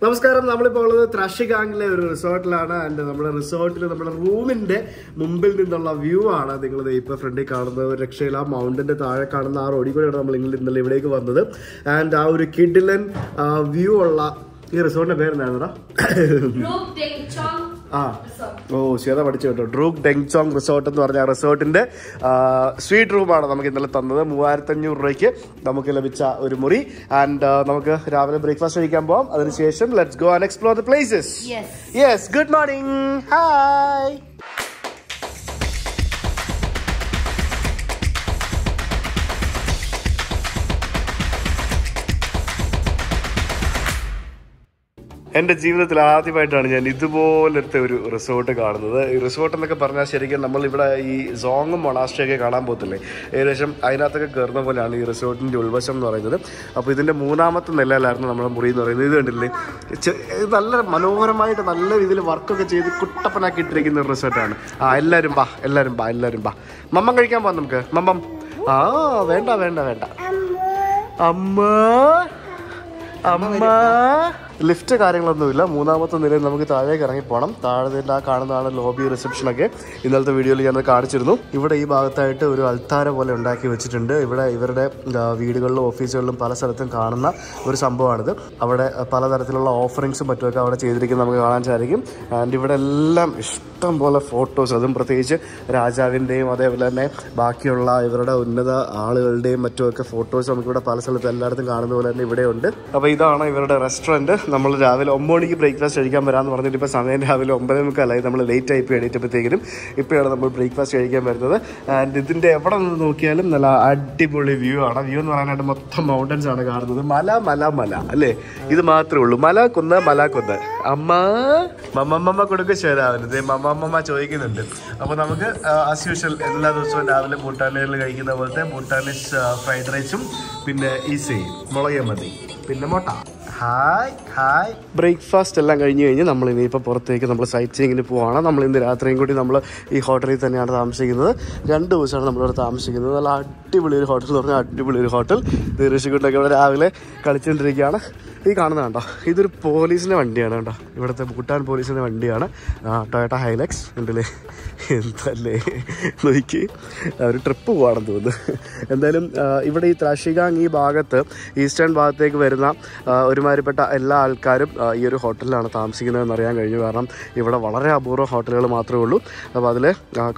Namaskaram, we are at Trashigang resort and our resort is room in the Mumbai view. We are in the mountain, we are and our Kidlan view is the Druk Resort. Oh, Druk Dengchong Resort is a resort in the suite room. We are in the and we are breakfast. Let's go and explore the places. Yes. Yes, good morning. Hi. In my life, I have seen this resort. This resort is the Zong Monastery. I have seen this resort in the resort. Lift കാര്യങ്ങളൊന്നുമില്ല മൂന്നാമത്തെ നിലയിൽ നമുക്ക് താഴേക്ക് ഇറങ്ങി പോണം താഴെ ആ കാണുന്നതാണ് ലോബി റിസപ്ഷൻ ഒക്കെ ഇന്നത്തെ വീഡിയോയിൽ ഞാൻ കാണിച്ചിരുന്നു ഇവിടെ ഈ ഭാഗത്തായിട്ട് ഒരു അൾത്താര പോലെ ഉണ്ടാക്കി വെച്ചിട്ടുണ്ട് ഇവിടെ ഇവരുടെ വീടുകളിലും ഓഫീസുകളിലും പല സ്ഥലത്തും കാണുന്ന ഒരു സംഭവമാണിത് അവിടെ പലതരത്തിലുള്ള ഓഫറിംഗ്സും മറ്റുമൊക്കെ അവിടെ ചെയ്തിരിക്കുന്നത് നമുക്ക് കാണാൻ സാധിക്കും ആൻഡ് ഇവിടെ എല്ലാം ഇഷ്ടം പോലെ ഫോട്ടോസ് അതും പ്രത്യേകിച്ച് രാജാവിൻ്റെയും അതേപോലെ തന്നെ ബാക്കിയുള്ള ഇവരുടെ ഉന്നത ആളുകളുടെയും മറ്റുമൊക്കെ ഫോട്ടോസ് നമുക്കിവിടെ പല സ്ഥലത്തും എല്ലായിടത്തും കാണുന്ന പോലെ തന്നെ ഇവിടെ ഉണ്ട് അപ്പോൾ ഇതാണ് ഇവരുടെ റെസ്റ്റോറൻറ്റ് നമ്മൾ രാവിലെ 9 മണിക്ക് ബ്രേക്ക്ഫാസ്റ്റ് കഴിക്കാൻ വരാമെന്ന് പറഞ്ഞിട്ട് ഇപ്പോൾ സമയം രാവിലെ 9:45 നമ്മൾ ലേറ്റ് ആയി എണീറ്റപ്പോഴത്തേക്കും ഇപ്പോഴാണ് നമ്മൾ ബ്രേക്ക്ഫാസ്റ്റ് കഴിക്കാൻ വരുന്നത് ആൻഡ് ഇതിൻ്റെ എവിടെ നിന്ന് നോക്കിയാലും നല്ല അടിപൊളി വ്യൂ ആണ് വ്യൂ എന്ന് പറയാനായിട്ട് മൊത്തം മൗണ്ടൻസ് ആണ് കാണുന്നത് മല മല മല അല്ലേ ഇത് മാത്രമേ ഉള്ളൂ മല കൊന്ന് അമ്മ മമ്മമ്മ കൊടുക്കുക ശരാവരുത് മമ്മമ്മ ചോദിക്കുന്നുണ്ട് അപ്പോൾ നമുക്ക് ആസ് യൂഷ്വൽ എല്ലാ ദിവസവും രാവിലെ ഭൂട്ടാനിൽ കഴിക്കുന്ന പോലത്തെ ഭൂട്ടാനിസ് ഫ്രൈഡ് റൈസും പിന്നെ ഈസി മുളക് മതി പിന്നെ മുട്ട ഹായ് ഹായ് ബ്രേക്ക്ഫാസ്റ്റ് എല്ലാം കഴിഞ്ഞ് നമ്മൾ ഇനിയിപ്പോൾ പുറത്തേക്ക് നമ്മൾ സൈറ്റ് സീയിങ്ങിന് പോവാണ് നമ്മൾ ഇന്ന് രാത്രിയും കൂടി നമ്മൾ ഈ ഹോട്ടലിൽ തന്നെയാണ് താമസിക്കുന്നത് 2 ദിവസമാണ് നമ്മളിവിടെ താമസിക്കുന്നത് നല്ല അടിപൊളി ഒരു ഹോട്ടൽ എന്ന് പറഞ്ഞാൽ അടിപൊളി ഒരു ഹോട്ടൽ ഋഷിക്കുട്ടിലൊക്കെ ഇവിടെ രാവിലെ കളിച്ചുകൊണ്ടിരിക്കുകയാണ് ഈ കാണുന്നത് കണ്ടോ ഇതൊരു പോലീസിൻ്റെ വണ്ടിയാണ് കേട്ടോ ഇവിടുത്തെ ഭൂട്ടാൻ പോലീസിൻ്റെ വണ്ടിയാണ് ടൊയോട്ട ഹൈലക്സ് ഉണ്ടല്ലേ എന്തല്ലേ നോക്കി ഒരു ട്രിപ്പ് പോകണമെന്ന് തോന്നുന്നു എന്തായാലും ഇവിടെ ഈ ത്രാഷികാങ് ഈ ഭാഗത്ത് ഈസ്റ്റേൺ ഭാഗത്തേക്ക് വരുന്ന ഒരുമാതിരിപ്പെട്ട എല്ലാ ആൾക്കാരും ഈ ഒരു ഹോട്ടലിലാണ് താമസിക്കുന്നതെന്ന് അറിയാൻ കഴിഞ്ഞു കാരണം ഇവിടെ വളരെ അപൂർവ ഹോട്ടലുകൾ മാത്രമേ ഉള്ളൂ അപ്പോൾ അതിൽ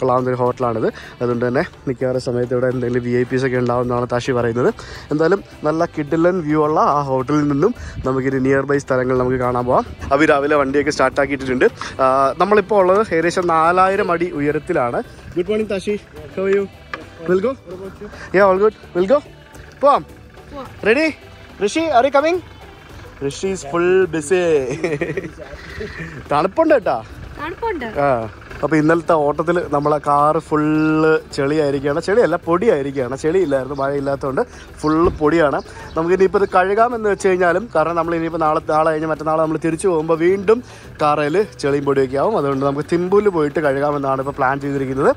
കൊള്ളാവുന്നൊരു ഹോട്ടലാണിത് അതുകൊണ്ട് തന്നെ നിൽക്കാറ് സമയത്ത് ഇവിടെ എന്തെങ്കിലും VIP ഒക്കെ ഉണ്ടാവുമെന്നാണ് താഷി പറയുന്നത് എന്തായാലും നല്ല കിഡിലൻ വ്യൂ ഉള്ള ആ ഹോട്ടലിൽ നിന്നും നമുക്കിത് നിയർ ബൈ സ്ഥലങ്ങൾ നമുക്ക് കാണാൻ പോകാം അവർ രാവിലെ വണ്ടിയൊക്കെ സ്റ്റാർട്ടാക്കിയിട്ടുണ്ട് നമ്മളിപ്പോൾ ഉള്ളത് ഏകദേശം 4000 അടി ഉയരത്തിലാണ് good morning Tashi how are you will go yeah all good will go പോവാം ready Rishi are you coming Rishi is full busy തണുപ്പുണ്ട് കേട്ടാ ആ അപ്പോൾ ഇന്നലത്തെ ഓട്ടത്തിൽ നമ്മളെ കാറ് ഫുള്ള് ചെളിയായിരിക്കുകയാണ് ചെളിയല്ല പൊടിയായിരിക്കുകയാണ് ചെളിയില്ലായിരുന്നു മഴയില്ലാത്തതുകൊണ്ട് ഫുള്ള് പൊടിയാണ് നമുക്കിനിയിപ്പോൾ ഇത് കഴുകാമെന്ന് വെച്ച് കഴിഞ്ഞാലും കാരണം നമ്മൾ ഇനിയിപ്പോൾ നാളെ കഴിഞ്ഞ് മറ്റന്നാൾ നമ്മൾ തിരിച്ചു പോകുമ്പോൾ വീണ്ടും കാറയിൽ ചെളിയും പൊടിയൊക്കെ ആവും അതുകൊണ്ട് നമുക്ക് തിമ്പൂല് പോയിട്ട് കഴുകാമെന്നാണ് ഇപ്പോൾ പ്ലാൻ ചെയ്തിരിക്കുന്നത്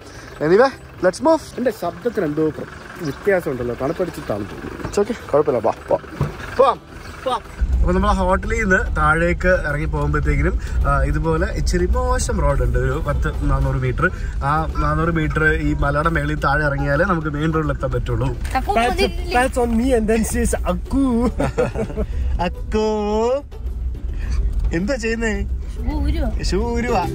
എനിവേ ലെറ്റ്സ് മൂവ് എൻ്റെ ശബ്ദത്തിന് എന്തോ വ്യത്യാസമുണ്ടല്ലോ തണുപ്പടിച്ച് തണുപ്പ് ഇറ്റ്സ് ഓക്കെ കുഴപ്പമില്ല വാ പോവാം പോവാം അപ്പോൾ നമ്മൾ ഹോട്ടലിൽ നിന്ന് താഴേക്ക് ഇറങ്ങി പോകുമ്പോഴത്തേക്കിനും ഇതുപോലെ ഇച്ചിരി മോശം റോഡുണ്ട് ഒരു 400 മീറ്റർ ആ 400 മീറ്റർ ഈ മലയുടെ മേളിൽ താഴെ ഇറങ്ങിയാലേ നമുക്ക് മെയിൻ റോഡിൽ എത്താൻ പറ്റുള്ളൂ എന്താ ചെയ്യുന്നേ ശൂരുവാ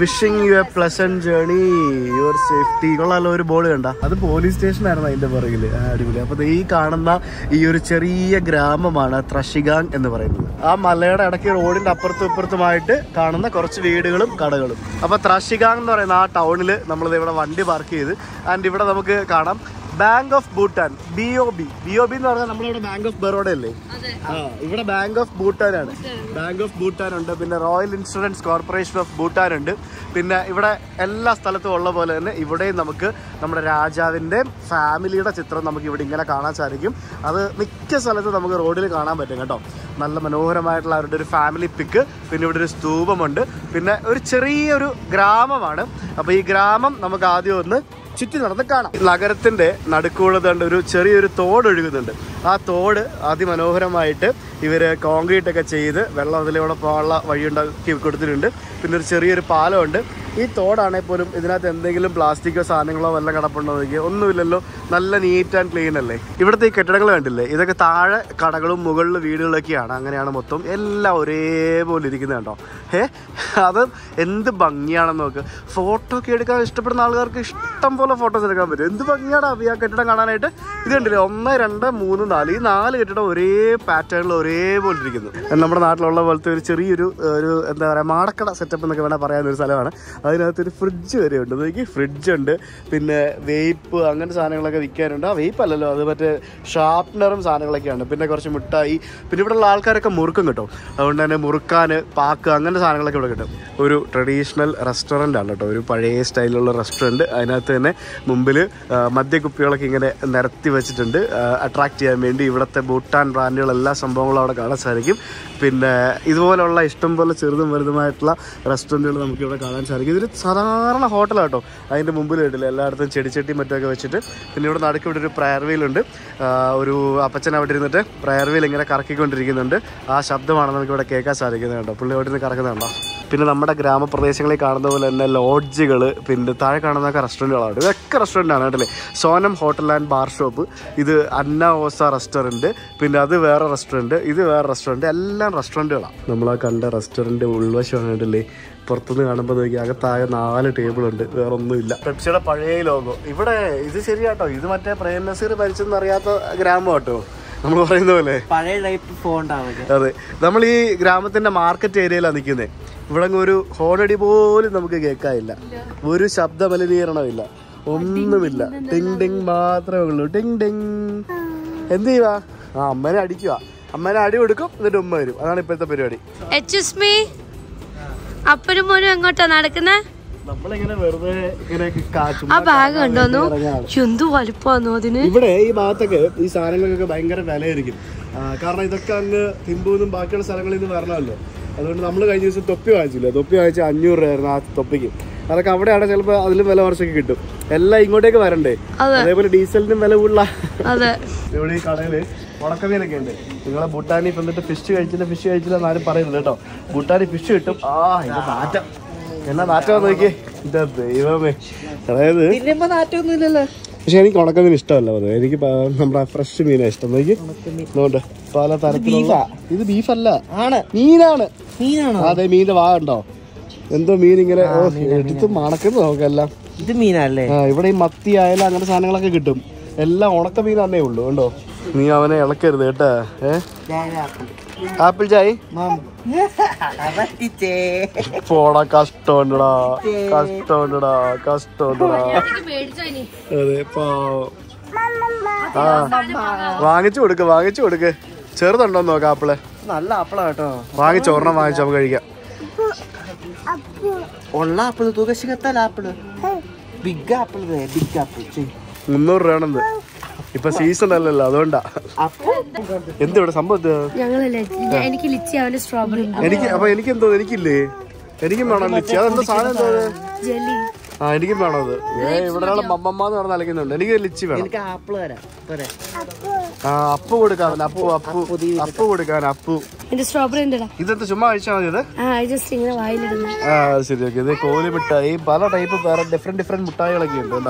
wishing you a pleasant journey your safety കൊള്ളാലോ ഒരു ബോർഡ് കണ്ട അത് പോലീസ് സ്റ്റേഷനായിരുന്നു അതിൻ്റെ പുറകിൽ അടിപൊളി അപ്പോൾ ഈ കാണുന്ന ഈ ഒരു ചെറിയ ഗ്രാമമാണ് ത്രാഷിഗാങ് എന്ന് പറയുന്നത് ആ മലയുടെ ഇടയ്ക്ക് റോഡിൻ്റെ അപ്പുറത്തും ഇപ്പുറത്തുമായിട്ട് കാണുന്ന കുറച്ച് വീടുകളും കടകളും അപ്പോൾ ത്രാഷിഗാങ് എന്ന് പറയുന്ന ആ ടൗണിൽ നമ്മളിത് ഇവിടെ വണ്ടി പാർക്ക് ചെയ്ത് ആൻഡ് ഇവിടെ നമുക്ക് കാണാം ബാങ്ക് ഓഫ് ഭൂട്ടാൻ BOB എന്ന് പറഞ്ഞാൽ നമ്മളിവിടെ ബാങ്ക് ഓഫ് ബറോഡ അല്ലേ ആ ഇവിടെ ബാങ്ക് ഓഫ് ഭൂട്ടാനാണ് ബാങ്ക് ഓഫ് ഭൂട്ടാൻ ഉണ്ട് പിന്നെ royal insurance corporation of Bhutan ഉണ്ട് പിന്നെ ഇവിടെ എല്ലാ സ്ഥലത്തും ഉള്ള പോലെ തന്നെ ഇവിടെയും നമുക്ക് നമ്മുടെ രാജാവിൻ്റെ ഫാമിലിയുടെ ചിത്രം നമുക്ക് ഇവിടെ ഇങ്ങനെ കാണാൻ സാധിക്കും അത് മിക്ക സ്ഥലത്ത് നമുക്ക് റോഡിൽ കാണാൻ പറ്റും കേട്ടോ നല്ല മനോഹരമായിട്ടുള്ള അവരുടെ ഒരു ഫാമിലി പിക്ക് പിന്നെ ഇവിടെ ഒരു സ്തൂപമുണ്ട് പിന്നെ ഒരു ചെറിയൊരു ഗ്രാമമാണ് അപ്പോൾ ഈ ഗ്രാമം നമുക്ക് ആദ്യം ഒന്ന് ചുറ്റി നടന്ന് കാണാം. നഗരത്തിൻ്റെ നടുക്കുള്ളതുണ്ട് ഒരു ചെറിയൊരു തോടൊഴുകുന്നുണ്ട്. ആ തോട് അതിമനോഹരമായിട്ട് ഇവർ കോൺക്രീറ്റ് ഒക്കെ ചെയ്ത് വെള്ളം അതിലൂടെ പോകാനുള്ള വഴിയുണ്ടാക്കി കൊടുത്തിട്ടുണ്ട്. പിന്നെ ഒരു ചെറിയൊരു പാലമുണ്ട്. ഈ തോടാണെങ്കിൽ പോലും ഇതിനകത്ത് എന്തെങ്കിലും പ്ലാസ്റ്റിക്കോ സാധനങ്ങളോ വല്ലതും കിടപ്പുണ്ടോ നോക്കിയാൽ ഒന്നുമില്ലല്ലോ, നല്ല നീറ്റ് ആൻഡ് ക്ലീൻ അല്ലേ. ഇവിടുത്തെ ഈ കെട്ടിടങ്ങൾ കണ്ടില്ലേ, ഇതൊക്കെ താഴെ കടകളും മുകളിൽ വീടുകളൊക്കെയാണ്. അങ്ങനെയാണ് മൊത്തം എല്ലാം ഒരേപോലെ ഇരിക്കുന്നത് കേട്ടോ. അത് എന്ത് ഭംഗിയാണെന്ന് നോക്ക്. ഫോട്ടോ ഒക്കെ എടുക്കാൻ ഇഷ്ടപ്പെടുന്ന ആൾക്കാർക്ക് ഇഷ്ടം പോലെ ഫോട്ടോസ് എടുക്കാൻ പറ്റും. എന്ത് ഭംഗിയാണ് ആ കെട്ടിടം കാണാനായിട്ട്. ഇത് കണ്ടില്ലേ, 1, 2, 3, 4 ഈ 4 കെട്ടിടം ഒരേ പാറ്റേണിൽ ഒരേപോലെ ഇരിക്കുന്നു. നമ്മുടെ നാട്ടിലുള്ള പോലത്തെ ഒരു ചെറിയൊരു ഒരു എന്താ പറയുക മാടക്കട സെറ്റപ്പ് എന്നൊക്കെ വേണമെങ്കിൽ പറയാവുന്നൊരു സ്ഥലമാണ്. അതിനകത്തൊരു ഫ്രിഡ്ജ് വരെ ഉണ്ട്. എനിക്ക് ഫ്രിഡ്ജുണ്ട്, പിന്നെ വേപ്പ് അങ്ങനത്തെ സാധനങ്ങളൊക്കെ വിൽക്കാനുണ്ട്. ആ വേപ്പ് അല്ലല്ലോ, അത് മറ്റേ ഷാർപ്പ്നറും സാധനങ്ങളൊക്കെയാണ്. പിന്നെ കുറച്ച് മിഠായി, പിന്നെ ഇവിടെയുള്ള ആൾക്കാരൊക്കെ മുറുക്കും കിട്ടും. അതുകൊണ്ട് തന്നെ മുറുക്കാൻ പാക്ക് അങ്ങനത്തെ സാധനങ്ങളൊക്കെ ഇവിടെ കിട്ടും. ഒരു ട്രഡീഷണൽ റെസ്റ്റോറൻ്റ് ആണ് കേട്ടോ, ഒരു പഴയ സ്റ്റൈലുള്ള റെസ്റ്റോറൻറ്റ്. അതിനകത്ത് തന്നെ മുമ്പിൽ മദ്യക്കുപ്പികളൊക്കെ ഇങ്ങനെ നിരത്തി വെച്ചിട്ടുണ്ട്, അട്രാക്റ്റ് ചെയ്യാൻ വേണ്ടി. ഇവിടുത്തെ ഭൂട്ടാൻ ബ്രാൻഡുകൾ എല്ലാ സംഭവങ്ങളും അവിടെ കാണാൻ സാധിക്കും. പിന്നെ ഇതുപോലെയുള്ള ഇഷ്ടംപോലെ ചെറുതും വലുതുമായിട്ടുള്ള റെസ്റ്റോറൻറ്റുകൾ നമുക്കിവിടെ കാണാൻ സാധിക്കും. ഇതൊരു സാധാരണ ഹോട്ടലാട്ടോ. അതിൻ്റെ മുമ്പിൽ കിട്ടില്ല, എല്ലായിടത്തും ചെടിച്ചട്ടി മറ്റൊക്കെ വെച്ചിട്ട്. പിന്നെ ഇവിടെ നടുക്ക് ഇവിടെ ഒരു പ്രയർ വീലുണ്ട്. ഒരു അപ്പച്ചൻ അവിടെ ഇരുന്നിട്ട് പ്രയർ വീൽ ഇങ്ങനെ കറക്കിക്കൊണ്ടിരിക്കുന്നുണ്ട്. ആ ശബ്ദമാണ് നമുക്കിവിടെ കേൾക്കാൻ സാധിക്കുന്നത് കേട്ടോ. പുള്ളി അവിടെ നിന്ന് കറക്കുന്നുണ്ടോ. പിന്നെ നമ്മുടെ ഗ്രാമപ്രദേശങ്ങളിൽ കാണുന്ന പോലെ തന്നെ ലോഡ്ജുകൾ, പിന്നെ താഴെ കാണുന്നതൊക്കെ റെസ്റ്റോറൻറ്റുകളാണ്. ഇതൊക്കെ റെസ്റ്റോറൻറ്റാണ് കേട്ടല്ലേ. Sonam hotel and bar shop, ഇത് അന്ന ഓസ റെസ്റ്റോറൻറ്റ്, പിന്നെ അത് വേറെ റെസ്റ്റോറൻറ്റ്, ഇത് വേറെ റെസ്റ്റോറൻറ്റ്, എല്ലാം റെസ്റ്റോറൻറ്റുകളാണ്. നമ്മളാ കണ്ട റെസ്റ്റോറൻറ്റ് ഉൾവശമാണ് കേട്ടല്ലേ. പുറത്തുനിന്ന് കാണുമ്പോൾ നോക്കി അകത്തായ 4 ടേബിളുണ്ട്, വേറെ ഒന്നുമില്ല. പെപ്സിയുടെ പഴയ ലോഗോ ഇവിടെ. ഇത് ശരിയാട്ടോ, ഇത് മറ്റേ പ്രേം നസീർ ഭരിച്ചെന്നറിയാത്ത ഗ്രാമം കേട്ടോ നമ്മൾ പറയുന്ന പോലെ. പഴയ ടൈപ്പ് ഫോണ്ടാണ്. അതെ, നമ്മൾ ഈ ഗ്രാമത്തിൻ്റെ മാർക്കറ്റ് ഏരിയയിലാണ് നിൽക്കുന്നത്. ഇവിടെ ഒരു ഹോണടി പോലും നമുക്ക് കേൾക്കാനില്ല, ഒരു ശബ്ദ മലിനീകരണമില്ല, ഒന്നുമില്ല. ടിങ് ടിങ് മാത്രമേ ഉള്ളൂ, ടിങ് ടിങ്. എന്ത് ചെയ്യുക? ആ അമ്മേനെ അടിക്കുക, അമ്മേനെ അടി കൊടുക്കും, എന്നിട്ട് ഉമ്മ വരും. അതാണ് ഇപ്പോഴത്തെ പരിപാടി. അപ്പനും മോനും എങ്ങോട്ടാ നടക്കുന്നേ? ഇവിടെ ഈ ഭാഗത്തൊക്കെ ഈ സാധനങ്ങൾക്കൊക്കെ ഭയങ്കര വിലയായിരിക്കും. കാരണം ഇതൊക്കെ അങ്ങ് തിമ്പൂന്നും ബാക്കിയുള്ള സ്ഥലങ്ങളിൽ നിന്ന് വരണമല്ലോ. അതുകൊണ്ട് നമ്മൾ കഴിഞ്ഞ ദിവസം തൊപ്പി വാങ്ങിച്ചില്ല. തൊപ്പി വാങ്ങിച്ച 500 രൂപയായിരുന്നു ആ തൊപ്പിക്ക്. അതൊക്കെ അവിടെയാണ് ചിലപ്പോൾ അതിലും വില കുറച്ചൊക്കെ കിട്ടും. എല്ലാം ഇങ്ങോട്ടേക്ക് വരണ്ടേ. അതേപോലെ ഡീസലിനും വില കൂടുതലാ. ഇവിടെ ഈ കടയില് ഉണക്കമീനൊക്കെ ഉണ്ട്. നിങ്ങളെ ഭൂട്ടാനി വന്നിട്ട് ഫിഷ് കഴിച്ചില്ല എന്നാലും പറയുന്നത് കേട്ടോ. ഭൂട്ടാനി ഫിഷ് കിട്ടും. ആ ഇത് നാറ്റം, എന്നാ നാറ്റം നോക്കി. ദൈവമേ, അതായത് പക്ഷെ എനിക്ക് ഉണക്കമീൻ ഇഷ്ടമല്ല. പറഞ്ഞു എനിക്ക് നമ്മുടെ ഫ്രഷ് മീനാണ് ഇഷ്ടം. നോക്കി നോട്ട് പല തരത്തിലുള്ള. ഇത് ബീഫല്ല, മീനാണ്. അതെ, മീനിന്റെ വാ ഉണ്ടോ എന്തോ മീൻ ഇങ്ങനെ എടുത്ത് മണക്കുന്നത് നോക്കെല്ലാം. ഇത് മീനല്ലേ. ആ ഇവിടെ ഈ മത്തി ആയാലും അങ്ങനത്തെ സാധനങ്ങളൊക്കെ കിട്ടും. എല്ലാം ഉണക്ക മീൻ തന്നേ ഉള്ളൂ കേട്ടോ. നീ അവനെ ഇളക്കരുത് കേട്ടാ. ആപ്പിൾ ചായ പോടാ. കഷ്ടമുണ്ടടാ. അതെ വാങ്ങിച്ചു കൊടുക്ക്. ചെറുതുണ്ടോ നോക്കാം. ആപ്പിള് നല്ല ആപ്പിളാ കേട്ടോ. ഒരെണ്ണം വാങ്ങിച്ചു നമുക്ക് കഴിക്കാം. ഉള്ള ആപ്പിള് തുകശികത്താൽ ആപ്പിള് ബിഗ് ആപ്പിൾ 300 രൂപയാണെന്ന്. ഇപ്പൊ സീസൺ അല്ലല്ലോ, അതുകൊണ്ടാ. എന്തിവിടെ സംഭവം? എനിക്കെന്തോ എനിക്കില്ലേ, എനിക്കും വേണം ലിച്ചി. അതെന്താ സാധനം? എന്തോ ആ എനിക്കും വേണം. അത് ഇവിടെ ഒരാളെ മമ്മന്ന് പറഞ്ഞ് അലക്കുന്നുണ്ട്. എനിക്ക് ലിച്ചി വേണം. ആ അപ്പു കൊടുക്കാൻ. അപ്പു കൊടുക്കാൻ. അപ്പു ഇതെന്താ ചുമ്മാ കഴിച്ചാൽ മതിയത്? ആ ശരി, ഓക്കെ. ഇത് കോലി മിഠായി, പല ടൈപ്പ് വേറെ ഡിഫറെന്റ് മിഠായികളൊക്കെ ഉണ്ട്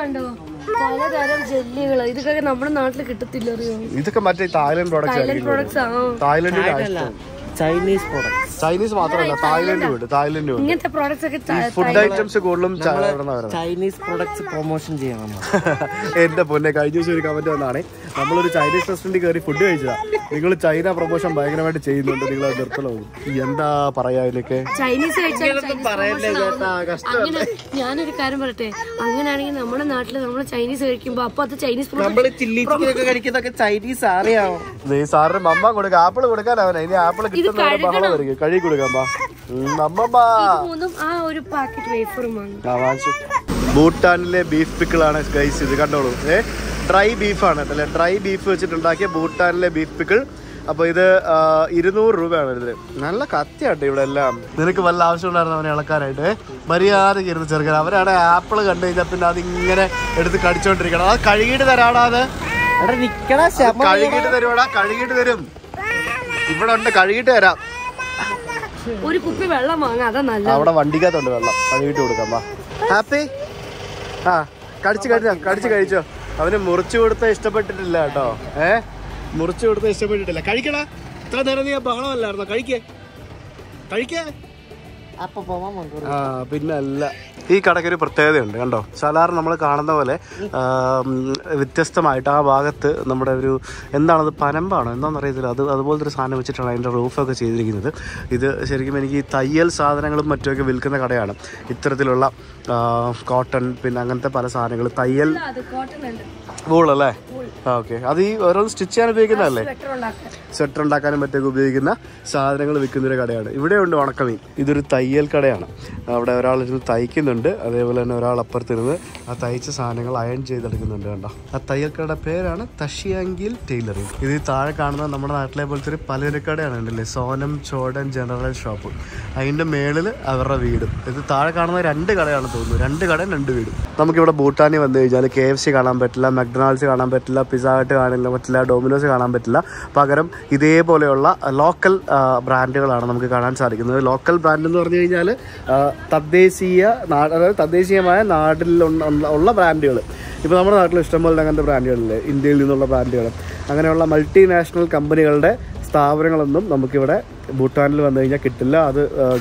കേട്ടോ. പലതരം ജെല്ലികൾ. ഇതൊക്കെ നമ്മുടെ നാട്ടിൽ കിട്ടത്തില്ല. ഇതൊക്കെ മറ്റേ തായ്ലൻഡ് ചൈനീസ് മാത്രമല്ല, തായ്ലൻഡ് ഇങ്ങനത്തെ പ്രോഡക്ട്സ് ഒക്കെ ഫുഡ് ഐറ്റംസ് കൂടുതലും ചൈനീസ് പ്രോഡക്ട്സ് പ്രൊമോഷൻ ചെയ്യണം. എന്റെ പൊന്നെ, കഴിഞ്ഞ ദിവസം ഒരു കമന്റ് വന്നാണേ, നമ്മളൊരു ചൈനീസ് റെസ്റ്റോറൻറ്റിൽ കയറി ഫുഡ് കഴിച്ചതാ. നിങ്ങൾ ചൈന പ്രൊമോഷൻ ഭയങ്കരമായിട്ട് ചെയ്യുന്നുണ്ട്, നിങ്ങൾ അത് നിർത്തലാവും. എന്താ പറയാ ഇതിലൊക്കെ? ചൈനീസ് ഞാനൊരു കാര്യം പറയട്ടെ, അങ്ങനെയാണെങ്കിൽ നമ്മുടെ നാട്ടില് നമ്മള് ചൈനീസ് കഴിക്കുമ്പോ അപ്പൊ അത് ചൈനീസ് സാറിന് മമ്മ കൊടുക്ക. ആപ്പിള് കൊടുക്കാൻ അവനെ ഇനി ആപ്പിള് കഴി കൊടുക്കാം. ഭൂട്ടാനിലെ ബീഫ് പിക്കിളാണ് ഗൈസ്. ഇത് കണ്ടോളൂ, ഡ്രൈ ബീഫാണ്. ഡ്രൈ ബീഫ് വെച്ചിട്ടുണ്ടാക്കിയ ഭൂട്ടാനിലെ ബീഫ് പിക്കിൾ. അപ്പോൾ ഇത് 200 രൂപയാണ് ഇതിന്. നല്ല കത്തിയാട്ടെ ഇവിടെ എല്ലാം. നിനക്ക് വല്ല ആവശ്യമുണ്ടായിരുന്നു അവനെ ഇളക്കാനായിട്ട്? മര്യാദയ്ക്ക് ഇരുന്ന് ചെറുക്കാൻ. അവരാണ് ആപ്പിൾ കണ്ടു കഴിഞ്ഞാൽ പിന്നെ അതിങ്ങനെ എടുത്ത് കടിച്ചോണ്ടിരിക്കണം. അത് കഴുകിയിട്ട് തരാടാത്, കഴുകിയിട്ട് തരുവാടാ, കഴുകിയിട്ട് തരും. ഇവിടെ ഉണ്ട്, കഴുകിയിട്ട് തരാം. ഒരു കുപ്പി വെള്ളം വാങ്ങാ, അതാ നല്ല. അവിടെ വണ്ടിക്കകത്തുണ്ട് വെള്ളം, കഴുകിയിട്ട് കൊടുക്കാം. ഹാപ്പി ആ കടിച്ചു കടിച്ചു കഴിച്ചോ. അവന് മുറിച്ചു കൊടുത്താൽ ഇഷ്ടപ്പെട്ടിട്ടില്ല കേട്ടോ. മുറിച്ചു കൊടുത്താൽ ഇഷ്ടപ്പെട്ടിട്ടില്ല. കഴിക്കടാ, ഇത്ര നേരം നീ ബഹളമല്ലായിരുന്നോ? കഴിക്കേ കഴിക്കേ. പിന്നല്ല, ഈ കടയ്ക്കൊരു പ്രത്യേകതയുണ്ട് കണ്ടോ. സാധാരണ നമ്മൾ കാണുന്ന പോലെ വ്യത്യസ്തമായിട്ട് ആ ഭാഗത്ത് നമ്മുടെ ഒരു എന്താണത്, പനമ്പാണോ എന്താണെന്ന് അറിയത്തില്ല, അത് അതുപോലത്തെ ഒരു സാധനം വെച്ചിട്ടാണ് അതിൻ്റെ റൂഫൊക്കെ ചെയ്തിരിക്കുന്നത്. ഇത് ശരിക്കും എനിക്ക് ഈ തയ്യൽ സാധനങ്ങളും മറ്റുമൊക്കെ വിൽക്കുന്ന കടയാണ്. ഇത്തരത്തിലുള്ള കോട്ടൺ പിന്നെ അങ്ങനത്തെ പല സാധനങ്ങൾ തയ്യൽ വൂളല്ലേ. ഓക്കെ, അത് ഈ ഓരോന്ന് സ്റ്റിച്ച് ചെയ്യാൻ ഉപയോഗിക്കുന്നതല്ലേ, സ്വെറ്റർ ഉണ്ടാക്കാനും മറ്റൊക്കെ ഉപയോഗിക്കുന്ന സാധനങ്ങൾ വിൽക്കുന്നൊരു കടയാണ്. ഇവിടെ ഉണ്ട് ഉണക്കമീൻ. ഇതൊരു തയ്യൽ കടയാണ്. അവിടെ ഒരാളിരുന്ന് തയ്ക്കുന്നുണ്ട്, അതേപോലെ തന്നെ ഒരാൾ അപ്പുറത്തിരുന്ന് ആ തയ്ച്ച സാധനങ്ങൾ അയൺ ചെയ്തെടുക്കുന്നുണ്ട് കണ്ടോ. ആ തയ്യൽ കടയുടെ പേരാണ് തഷിയാങ്കിൽ ടൈലറിങ്. ഇത് താഴെ കാണുന്ന നമ്മുടെ നാട്ടിലെ പോലത്തെ ഒരു പലചരക്കടയാണ് ഉണ്ടല്ലേ, സോനം ചോടൻ ജനറൽ ഷോപ്പ്. അതിൻ്റെ മേളിൽ അവരുടെ വീടും. ഇത് താഴെ കാണുന്ന രണ്ട് കടയാണ് തോന്നുന്നു, രണ്ട് കടയും രണ്ട് വീടും. നമുക്കിവിടെ ഭൂട്ടാനിൽ വന്നു കഴിഞ്ഞാൽ KFC കാണാൻ പറ്റില്ല, McDonald's കാണാൻ പറ്റില്ല, പിസ്സ ഹട്ട് കാണാൻ പറ്റില്ല, ഡൊമിനോസ് കാണാൻ പറ്റില്ല. പകരം ഇതേപോലെയുള്ള ലോക്കൽ ബ്രാൻഡുകളാണ് നമുക്ക് കാണാൻ സാധിക്കുന്നത്. ലോക്കൽ ബ്രാൻഡ് എന്ന് പറഞ്ഞു കഴിഞ്ഞാൽ തദ്ദേശീയമായ നാട്ടിലുള്ള ബ്രാൻഡുകൾ. ഇപ്പോൾ നമ്മുടെ നാട്ടിൽ ഇഷ്ടംപോലെ അങ്ങനത്തെ ബ്രാൻഡുകളില്ലേ, ഇന്ത്യയിൽ നിന്നുള്ള ബ്രാൻഡുകൾ. അങ്ങനെയുള്ള മൾട്ടിനാഷണൽ കമ്പനികളുടെ സ്ഥാപനങ്ങളൊന്നും നമുക്കിവിടെ ഭൂട്ടാനിൽ വന്നു കഴിഞ്ഞാൽ കിട്ടില്ല. അത്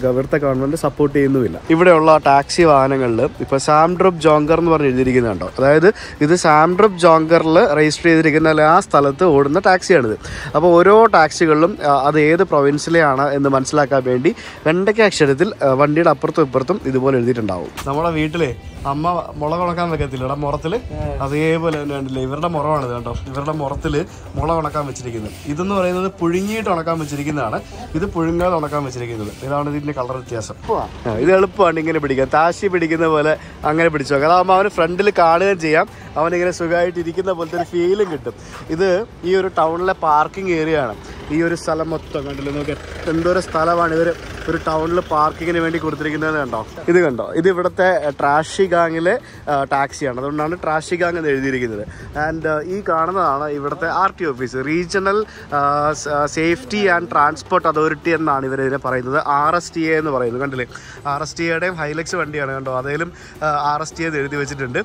ഇവിടുത്തെ ഗവൺമെൻറ് സപ്പോർട്ട് ചെയ്യുന്നുമില്ല. ഇവിടെയുള്ള ടാക്സി വാഹനങ്ങളിൽ ഇപ്പോൾ സാംഡ്രുപ് ജോങ്കർ എന്ന് പറഞ്ഞ് എഴുതിയിരിക്കുന്നുണ്ടോ, അതായത് ഇത് സാംഡ്രുപ് ജോങ്കറിൽ രജിസ്റ്റർ ചെയ്തിരിക്കുന്ന ആ സ്ഥലത്ത് ഓടുന്ന ടാക്സിയാണിത്. അപ്പോൾ ഓരോ ടാക്സികളിലും അത് ഏത് പ്രൊവിൻസിലെയാണ് എന്ന് മനസ്സിലാക്കാൻ വേണ്ടി വെണ്ടയ്ക്ക അക്ഷരത്തിൽ വണ്ടിയുടെ അപ്പുറത്തും ഇപ്പുറത്തും ഇതുപോലെ എഴുതിയിട്ടുണ്ടാവും. നമ്മുടെ വീട്ടിലെ അമ്മ മുള ഉണക്കാൻ വെക്കത്തില്ല, ഇവിടെ മുറത്തിൽ അതേപോലെ തന്നെ ഉണ്ടല്ലേ, ഇവരുടെ മുറമാണിത് കേട്ടോ. ഇവരുടെ മുറത്തിൽ മുള ഉണക്കാൻ വെച്ചിരിക്കുന്നത്. ഇതെന്ന് പറയുന്നത് പുഴുങ്ങിയിട്ട് ഉണക്കാൻ വെച്ചിരിക്കുന്നതാണ്, ഇത് പുഴുങ്ങാതെ ഉണക്കാൻ വെച്ചിരിക്കുന്നത്. ഇതാണ് ഇതിൻ്റെ കളർ വ്യത്യാസം. ഇത് എളുപ്പമാണ് ഇങ്ങനെ പിടിക്കുക, താശി പിടിക്കുന്ന പോലെ അങ്ങനെ പിടിച്ചു നോക്കാം. അതാകുമ്പോൾ അവന് ഫ്രണ്ടിൽ കാണുകയും ചെയ്യാം, അവനിങ്ങനെ സുഖമായിട്ടിരിക്കുന്ന പോലത്തെ ഒരു ഫീലും കിട്ടും. ഇത് ഈ ഒരു ടൗണിലെ പാർക്കിംഗ് ഏരിയയാണ്. ഈ ഒരു സ്ഥലം മൊത്തം കണ്ടില്ലേ, നമുക്ക് എന്തോരോ സ്ഥലമാണ് ഇവർ ഒരു ടൗണിൽ പാർക്കിങ്ങിന് വേണ്ടി കൊടുത്തിരിക്കുന്നത് കണ്ടോ. ഇത് കണ്ടോ, ഇത് ഇവിടുത്തെ ട്രാഷിഗാങ്ങിലെ ടാക്സിയാണ്, അതുകൊണ്ടാണ് ട്രാഷിഗാങ് എന്ന് എഴുതിയിരിക്കുന്നത്. ആൻഡ് ഈ കാണുന്നതാണ് ഇവിടുത്തെ RT office, regional safety and transport authority എന്നാണ് ഇവരിതിനെ പറയുന്നത്, RSTA എന്ന് പറയുന്നത് കണ്ടില്ലേ. RSTAയുടെയും ഹൈലക്സ് വണ്ടിയാണ് കണ്ടോ, അതേലും RSTA എന്ന് എഴുതി വെച്ചിട്ടുണ്ട്.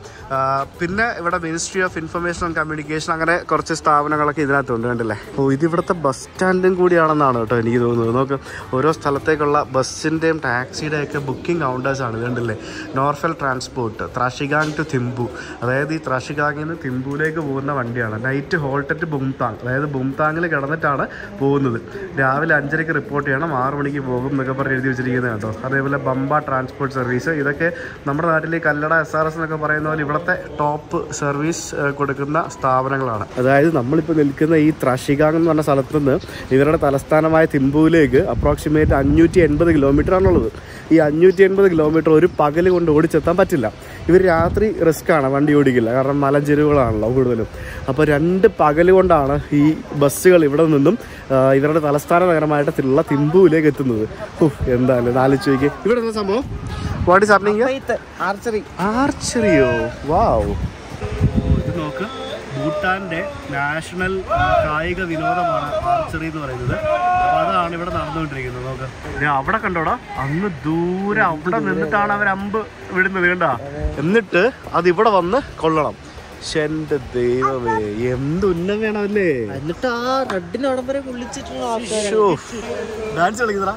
പിന്നെ ഇവിടെ ministry of information and communication, അങ്ങനെ കുറച്ച് സ്ഥാപനങ്ങളൊക്കെ ഇതിനകത്തുണ്ട് കണ്ടില്ലേ. അപ്പോൾ ഇത് ഇവിടുത്തെ ബസ് സ്റ്റാൻഡും കൂടിയാണെന്നാണ് കേട്ടോ എനിക്ക് തോന്നുന്നത്. നമുക്ക് ഓരോ സ്ഥലത്തേക്കുള്ള ബസ്സിൻ്റെയും ടാക്സിയുടെയൊക്കെ ബുക്കിംഗ് കൗണ്ടേഴ്സാണ് ഇതുണ്ടല്ലേ. നോർഫൽ ട്രാൻസ്പോർട്ട് ത്രാഷിഗാങ് ടു തിമ്പു, അതായത് ഈ ത്രാഷിഗാങ്ങിൽ നിന്ന് തിമ്പുവിലേക്ക് പോകുന്ന വണ്ടിയാണ്. നൈറ്റ് ഹോൾട്ട് അറ്റ് ബുംതാങ്, അതായത് ബുംതാങ്ങിൽ കിടന്നിട്ടാണ് പോകുന്നത്. രാവിലെ 5:30 റിപ്പോർട്ട് ചെയ്യണം, 6 മണിക്ക് പോകും എന്നൊക്കെ പറഞ്ഞ് എഴുതി വെച്ചിരിക്കുന്നത് കേട്ടോ. അതേപോലെ ബമ്പ ട്രാൻസ്പോർട്ട് സർവീസ്, ഇതൊക്കെ നമ്മുടെ നാട്ടിലെ കല്ലട SRS എന്നൊക്കെ പറയുന്ന പോലെ ഇവിടുത്തെ ടോപ്പ് സർവീസ് കൊടുക്കുന്ന സ്ഥാപനങ്ങളാണ്. അതായത് നമ്മളിപ്പോൾ നിൽക്കുന്ന ഈ ത്രാഷിഗാങ് എന്ന് പറഞ്ഞ സ്ഥലത്ത് ഇവരുടെ തലസ്ഥാനമായ തിമ്പുവിലേക്ക് അപ്രോക്സിമേറ്റ് 580 കിലോമീറ്റർ ആണുള്ളത്. ഈ 580 കിലോമീറ്റർ ഒരു പകൽ കൊണ്ട് ഓടിച്ചെത്താൻ പറ്റില്ല. ഇവർ രാത്രി റിസ്ക് ആണ്, വണ്ടി ഓടിക്കില്ല, കാരണം മലഞ്ചെരുവുകളാണല്ലോ കൂടുതലും. അപ്പോൾ 2 പകൽ കൊണ്ടാണ് ഈ ബസ്സുകൾ ഇവിടെ നിന്നും ഇവരുടെ തലസ്ഥാന നഗരമായിട്ടുള്ള തിമ്പുവിലേക്ക് എത്തുന്നത്. എന്തായാലും ആലോചിച്ച് നോക്കി ഇവിടെ എന്താ സംഭവം. What is happening? ആർച്ചറിയോ? വാവ്, ഇത് നോക്ക്. ഭൂട്ടാൻ്റെ നാഷണൽ കായിക വിനോദമാണ് ആർച്ചറി എന്ന് പറയുന്നത്. അപ്പോൾ അതാണ് ഇവിടെ നടന്നുകൊണ്ടിരിക്കുന്നത്. നമുക്ക് അവിടെ കണ്ടോടാ, അങ്ങ് ദൂരെ അവിടെ നിന്നിട്ടാണ് അവർ അമ്പ് വിടുന്നത് കണ്ടാ, എന്നിട്ട് അതിവിടെ വന്ന് കൊള്ളണം. എന്റെ ദൈവമേ, എന്തുന്നം വേണമല്ലേ. എന്നിട്ട് ആ റെഡിനോടം വരെ വിളിച്ചിട്ടുള്ള ആൾക്കാർ ഡാൻസ് കളിക്കുന്നതാ.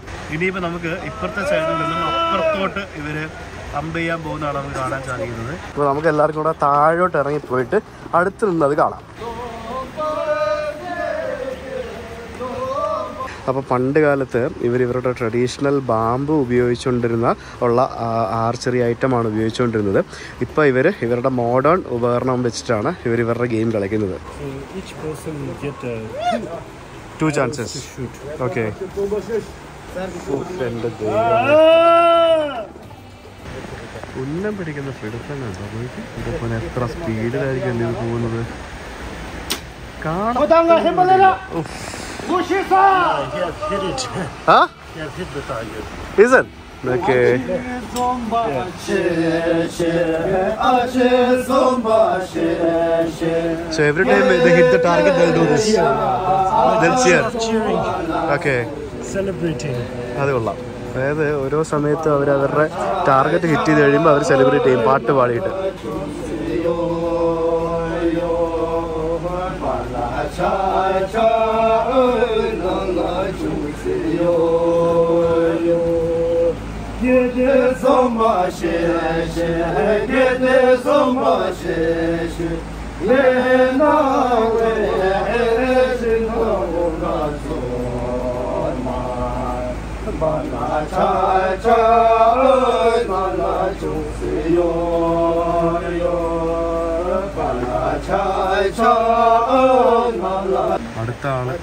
ഇനിയിപ്പോൾ നമുക്ക് ഇപ്പുറത്തെ സൈഡിൽ നിന്നും അപ്പുറത്തോട്ട് ഇവർ പമ്പ് ചെയ്യാൻ പോകുന്നതാണ് നമുക്ക് കാണാൻ സാധിക്കുന്നത്. അപ്പോൾ നമുക്ക് എല്ലാവർക്കും കൂടെ താഴോട്ട് ഇറങ്ങിപ്പോയിട്ട് അടുത്ത് നിന്നത് കാണാം. അപ്പോൾ പണ്ട് കാലത്ത് ഇവരുടെ ട്രഡീഷണൽ ബാമ്പ് ഉപയോഗിച്ചുകൊണ്ടിരുന്ന ഉള്ള ആർച്ചറി ഐറ്റമാണ് ഉപയോഗിച്ചുകൊണ്ടിരുന്നത്. ഇപ്പോൾ ഇവരുടെ മോഡേൺ ഉപകരണം വെച്ചിട്ടാണ് ഇവരുടെ ഗെയിം കളിക്കുന്നത്. Two chances. Okay. ഉന്നം പിടിക്കുന്ന പിടുത്തങ്ങളുണ്ടോ? ഇതൊക്കെ എത്ര സ്പീഡിലായിരിക്കും ഇത് പോകുന്നത് കാണാം. Okay. So every time they hit the target, they'll do this. They'll cheer. Okay. Celebrating. That's all. അതായത് ഓരോ സമയത്ത് അവർ അവരുടെ ടാർഗറ്റ് ഹിറ്റ് ചെയ്ത് കഴിയുമ്പോൾ അവർ സെലിബ്രേറ്റ് ചെയ്യും പാട്ട് പാടിയിട്ട്. അടുത്ത ആള്